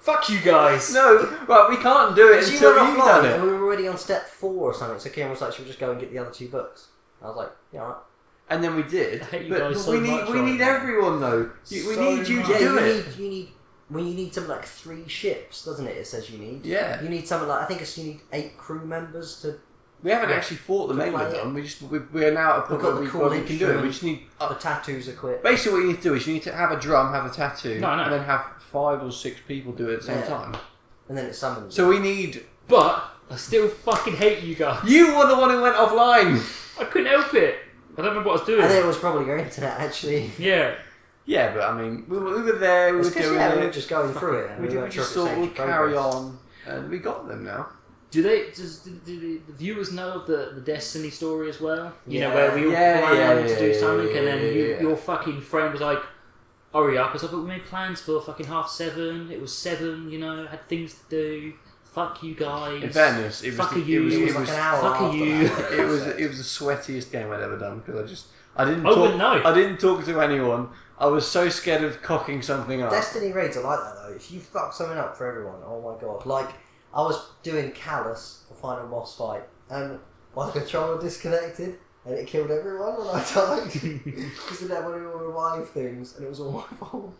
Fuck you guys! No, right, we can't do it until you've done it. And we were already on step 4 or something, so Kieran was like, should we just go and get the other 2 books? I was like, yeah, alright. And then we did. I hate you guys so much. We need everyone though. We need you to do it. When you need something like 3 ships, doesn't it? It says you need. Yeah. You need something like, I think you need 8 crew members to... We haven't actually fought the Megalodon. We are now at a point where we can do it. We just need the tattoos equipped. Basically, what you need to do is you need to have a drum, have a tattoo, and then have 5 or 6 people do it at the same time. And then it summons. So we need. But I still fucking hate you guys. You were the one who went offline. I couldn't help it. I don't remember what I was doing. I think it was probably your internet, actually. Yeah. Yeah, but I mean, we were there, we were doing it. We were just going through it. We just thought we'll carry on, and we got them now. Do the viewers know of the Destiny story as well? You know, where we all planned to do something, and then your fucking friend was like, hurry up, because I thought we made plans for fucking 7:30, it was 7, you know, had things to do. Fuck you guys. In fairness, it was the sweatiest game I'd ever done, because I didn't talk to anyone. I was so scared of cocking something up. Destiny raids are like that though. If you fuck something up for everyone, oh my god. Like, I was doing Callus, the final boss fight, and my controller disconnected and it killed everyone and I died because it never revived things and it was all my fault.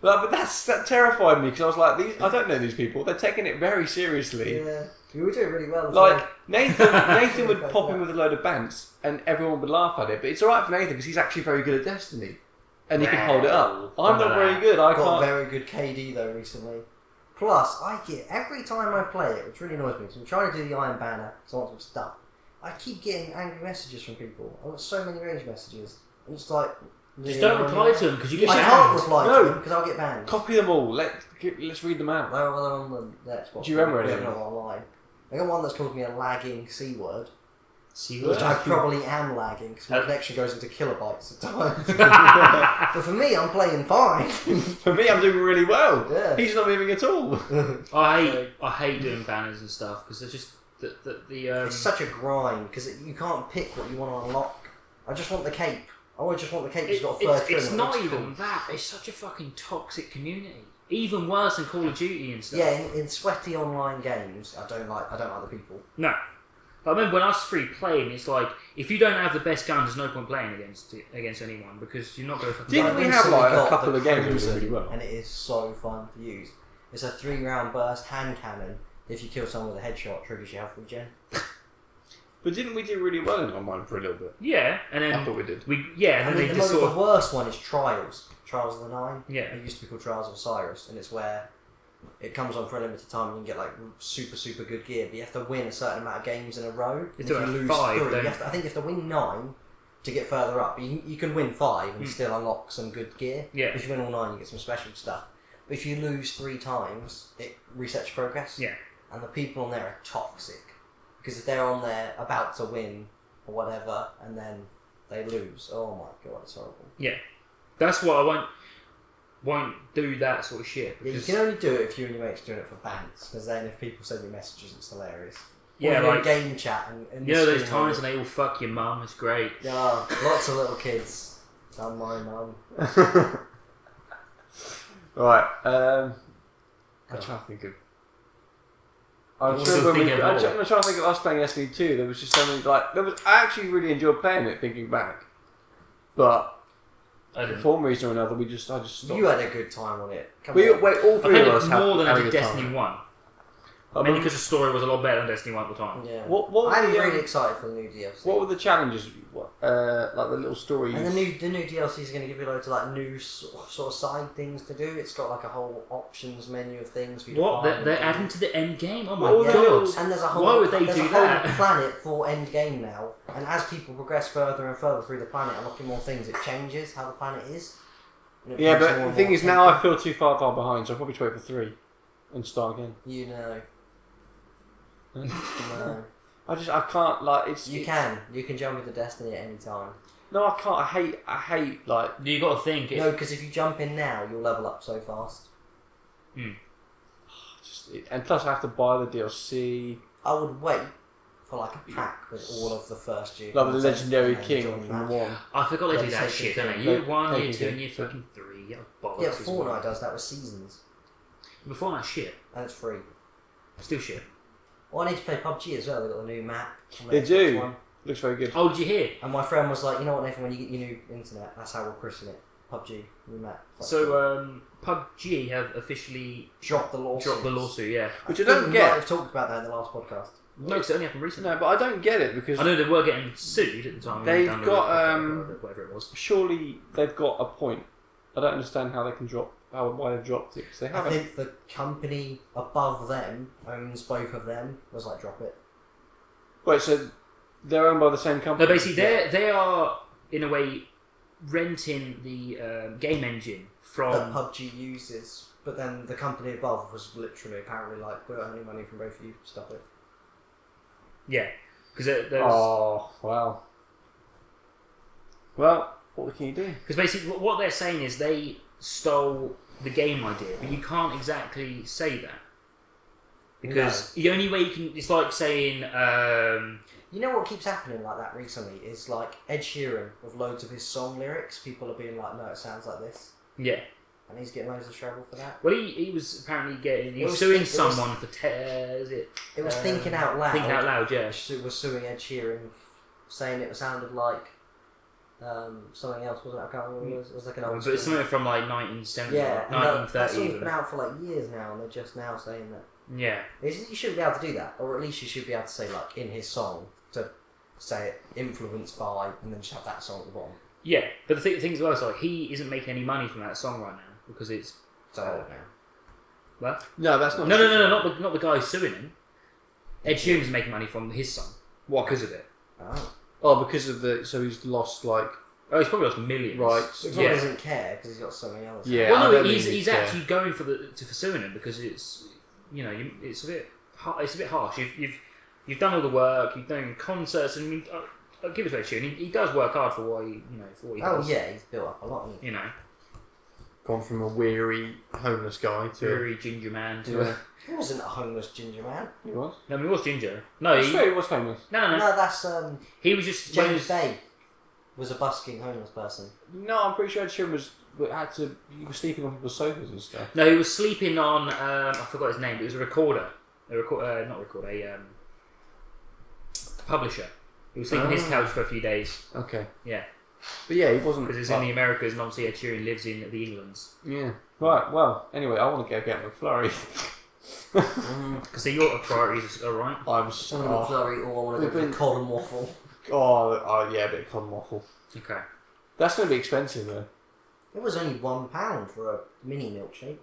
But that terrified me, because I was like, I don't know these people. They're taking it very seriously. Yeah, we were doing really well. Like, Nathan would pop in with a load of bants, and everyone would laugh at it. But it's all right for Nathan, because he's actually very good at Destiny, and he can hold it up. I'm not very good. I got very good KD though recently. Plus, I get every time I play it, which really annoys me, because I'm trying to do the Iron Banner, because I want some stuff. I keep getting angry messages from people. I got so many rage messages. I'm just like. Just don't reply to them, because you get banned. I can't reply to them, because I'll get banned. Copy them all. Let's read them out. They're on the Xbox. Do you remember anything? I got one that's called me a lagging C-word. C-word? Which I probably am lagging, because my connection goes into kilobytes at times. But for me, I'm playing fine. For me, I'm doing really well. Yeah. He's not moving at all. I hate doing banners and stuff, because it's just... it's such a grind, because you can't pick what you want to unlock. I just want the cape. Oh, I just want the cake that's got fur trim. It's not even that. It's such a fucking toxic community. Even worse than Call of Duty and stuff. Yeah, in sweaty online games, I don't like the people. No. But I remember when us three playing, it's like, if you don't have the best gun, there's no point playing against anyone, because you're not going to fucking play. Didn't we have like a couple of games really well? And it is so fun to use. It's a 3-round burst hand cannon. If you kill someone with a headshot, triggers your health regen. But didn't we do really well in online for a little bit? Yeah, and then I thought we did. The worst one is Trials. Trials of the Nine. Yeah. It used to be called Trials of Osiris, and it's where it comes on for a limited time and you can get like super, super good gear, but you have to win a certain amount of games in a row. If you lose 5, three, then... I think you have to win 9 to get further up. You can win 5 and still unlock some good gear. Yeah. If you win all 9, you get some special stuff. But if you lose 3 times, it resets progress. Yeah. And the people on there are toxic. Because if they're on there about to win or whatever, and then they lose, oh my god, it's horrible. Yeah, that's why I won't do that sort of shit. Yeah, you can only do it if you and your mates doing it for bants. Because then if people send you messages, it's hilarious. Yeah, like game chat and you know those times when they all fuck your mum. It's great. Yeah, lots of little kids. Not my mum. Right. I'm trying to think of. I'm trying to think of us playing Destiny 2. There was just something like I actually really enjoyed playing it, thinking back, but for one reason or another, I just stopped. You had a good time on it. All three of us had more than I did Destiny 1. Mainly because the story was a lot better than Destiny 1 at the time. Yeah. I'm really excited for the new DLC. What were the challenges? Like the little stories. And the new DLC is going to give you loads of like new sort of side things to do. It's got like a whole options menu of things. They're adding to the end game. Oh my god! And there's a whole. Why would they do that? Whole planet for end game now. And as people progress further and further through the planet, unlocking more things, it changes how the planet is. Yeah, but the thing is, now I feel too far behind, so I'll probably wait for 3 and start again. You know. No. I can't like it's. You can jump into Destiny at any time. No, I can't. I hate like. You got to think. No, because if you jump in now, you'll level up so fast. Hmm. And plus, I have to buy the DLC. I would wait for like a pack with all of the first year. Like the Legendary King and 1. I forgot they do that shit, don't they? Year 1, year 2, and year fucking 3. Yeah, Fortnite does that with seasons. But Fortnite's shit, and it's free. Still shit. Well, I need to play PUBG as well. They've got a new map. They do. Looks very good. Oh, did you hear? And my friend was like, you know what, Nathan, when you get your new internet, that's how we'll christen it. PUBG, new map. PUBG have officially dropped the lawsuit. Yeah. Which I don't get. We've talked about that in the last podcast. No, because it only happened recently. No, but I don't get it because... I know they were getting sued at the time. They've got... whatever it was. Surely they've got a point. I don't understand how they can drop... why they've dropped it, because they haven't. I think the company above them owns both of them. Was like, drop it. Wait, so They're owned by the same company. No, basically, they are, in a way, renting the game engine from... That PUBG uses, but then the company above was literally apparently like, we're earning money from both of you, stop it. Yeah, because there's... Oh, wow. Well, what can you do? Because basically, what they're saying is they stole the game idea, but you can't exactly say that. Because the only way you can... It's like saying... you know what keeps happening like that recently is like Ed Sheeran with loads of his song lyrics. People are being like, no, it sounds like this. Yeah. And he's getting loads of trouble for that. Well, he was apparently getting... He was suing someone for... Is it? It was Thinking Out Loud. Thinking Out Loud, yeah. It was suing Ed Sheeran, saying it sounded like something else, wasn't it? I can't remember what it was. It was like an old... But it's something from like 1970, yeah, 1930. That song's been out for like years now, and they're just now saying that. Yeah. You shouldn't be able to do that, or at least you should be able to say, like, in his song, to say it, influenced by, and then just have that song at the bottom. Yeah, but the thing as well is, like, he isn't making any money from that song right now, because it's... So, now. What? No, that's not... No, not the guy who's suing him. Ed Sheeran's making money from his song. What? Because of it. Oh. Oh, because of the... So he's lost, like... Oh, he's probably lost millions. Right. He probably doesn't care, because he's got something else. Yeah, well, no, he's actually going for suing him, because it's... You know, it's a bit harsh. You've done all the work. You've done concerts, and I mean, I'll give it to Sheeran. He does work hard for what he, you know, for what he does. Oh yeah, he's built up a lot. You know, gone from a weary homeless guy to weary ginger man to a... He wasn't a homeless ginger man. He was. No, I mean, he was ginger. No, I'm sure he was homeless. No, that's He was just James Bay was a busking homeless person. No, I'm pretty sure Sheeran was. He was sleeping on people's sofas and stuff. No, he was sleeping on. I forgot his name. But it was a recorder. A publisher. He was sleeping on his couch for a few days. Okay. Yeah. But yeah, he wasn't. Because it's in the Americas, and obviously Ed Sheeran lives in the Englands. Yeah. Right. Well. Anyway, I want to go get McFlurry. Because your priorities are right. I'm sorry. I want a McFlurry, or I want a bit of cod and waffle. Oh yeah, a bit of cod and waffle. Okay. That's going to be expensive though. It was only £1 for a mini milkshake.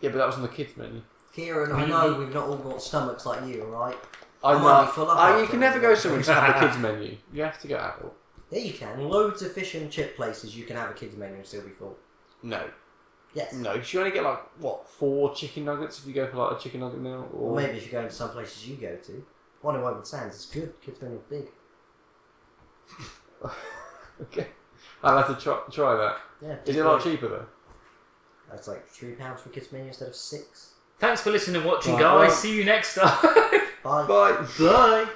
Yeah, but that was on the kids' menu. Kieran, I know we've not all got stomachs like you, right? I know. You can never go somewhere and have a kids' menu. You have to go out. Yeah, you can. Loads of fish and chip places you can have a kids' menu and still be full. No. Yes. No, because you only get like, what, 4 chicken nuggets if you go for like a chicken nugget meal? Or well, maybe if you go to some places you go to. One in Wyburn Sands is good. Kids' menu's big. Okay. I'll have to try that. Yeah, is it a lot cheaper though? That's like £3 for kids' menu instead of £6. Thanks for listening and watching, guys. Bye. See you next time. Bye. Bye. Bye.